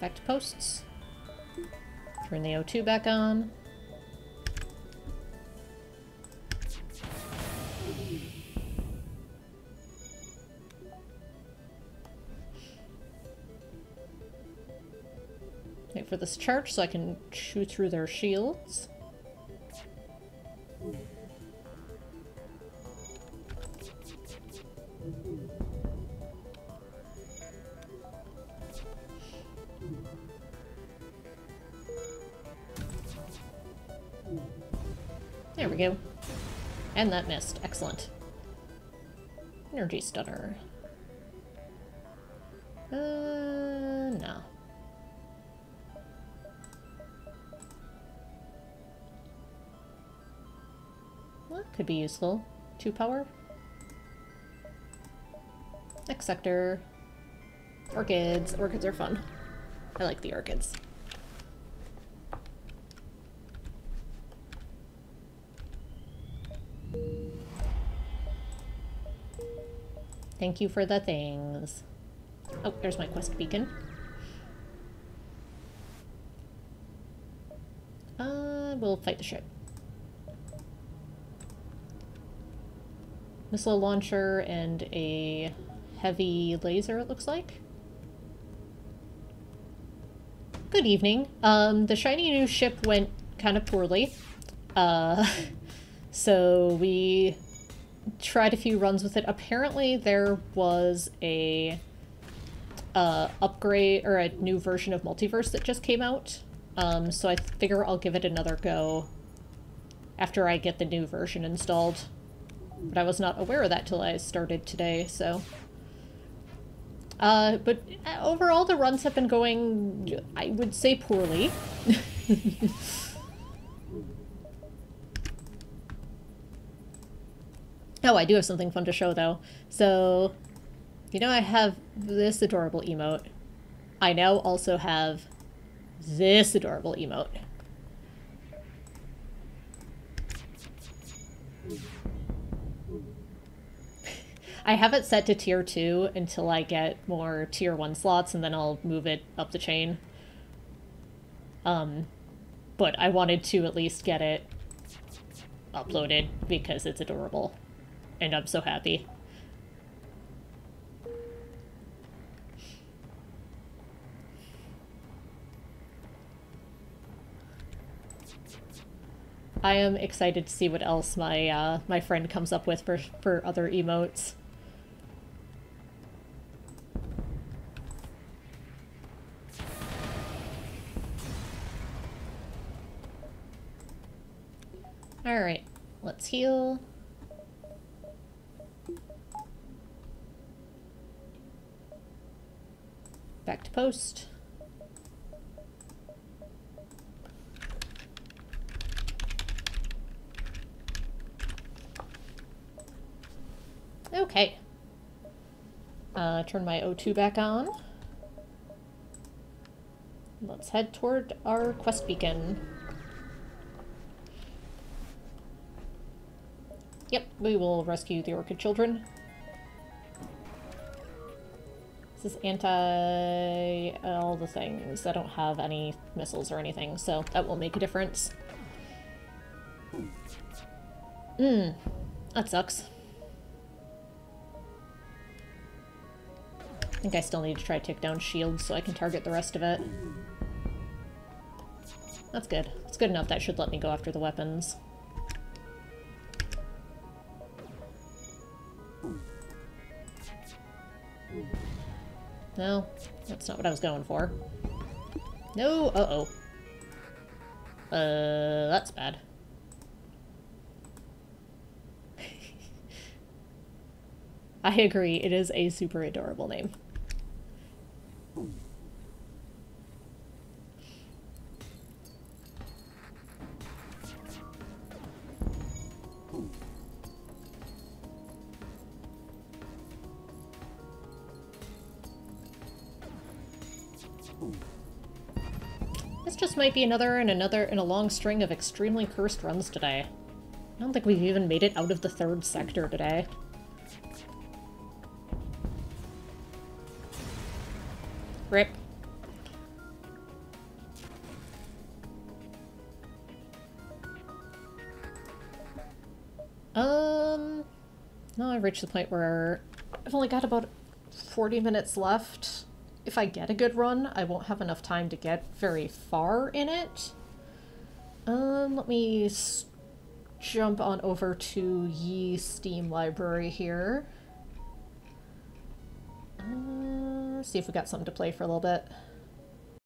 Back to posts. Turn the O2 back on. Wait for this charge so I can chew through their shields. There we go. And that missed. Excellent. Energy stunner. No. Well, that could be useful. 2 power. Next sector. Orchids. Orchids are fun. I like the orchids. Thank you for the things. Oh, there's my quest beacon. We'll fight the ship. Missile launcher and a heavy laser, it looks like. Good evening. The shiny new ship went kind of poorly. So we tried a few runs with it. Apparently there was a upgrade or a new version of Multiverse that just came out, so I figure I'll give it another go after I get the new version installed, but I was not aware of that till I started today, so but overall the runs have been going, I would say, poorly. Oh, I do have something fun to show, though. So, you know I have this adorable emote. I now also have this adorable emote. I have it set to tier 2 until I get more tier 1 slots, and then I'll move it up the chain. But I wanted to at least get it uploaded because it's adorable. And I'm so happy. I am excited to see what else my my friend comes up with for other emotes. All right, let's heal. Back to post. Okay. Turn my O2 back on. Let's head toward our quest beacon. Yep, we will rescue the orchid children. This is all the things. I don't have any missiles or anything, so that will make a difference. Mmm, that sucks. I think I still need to try to take down shields so I can target the rest of it. That's good. It's good enough. That should let me go after the weapons. No, that's not what I was going for. No, uh-oh. That's bad. I agree, it is a super adorable name. Might be another in a long string of extremely cursed runs today. I don't think we've even made it out of the third sector today. Rip. Now I've reached the point where I've only got about 40 minutes left. If I get a good run, I won't have enough time to get very far in it. Let me jump on over to Ye Steam library here. See if we got something to play for a little bit.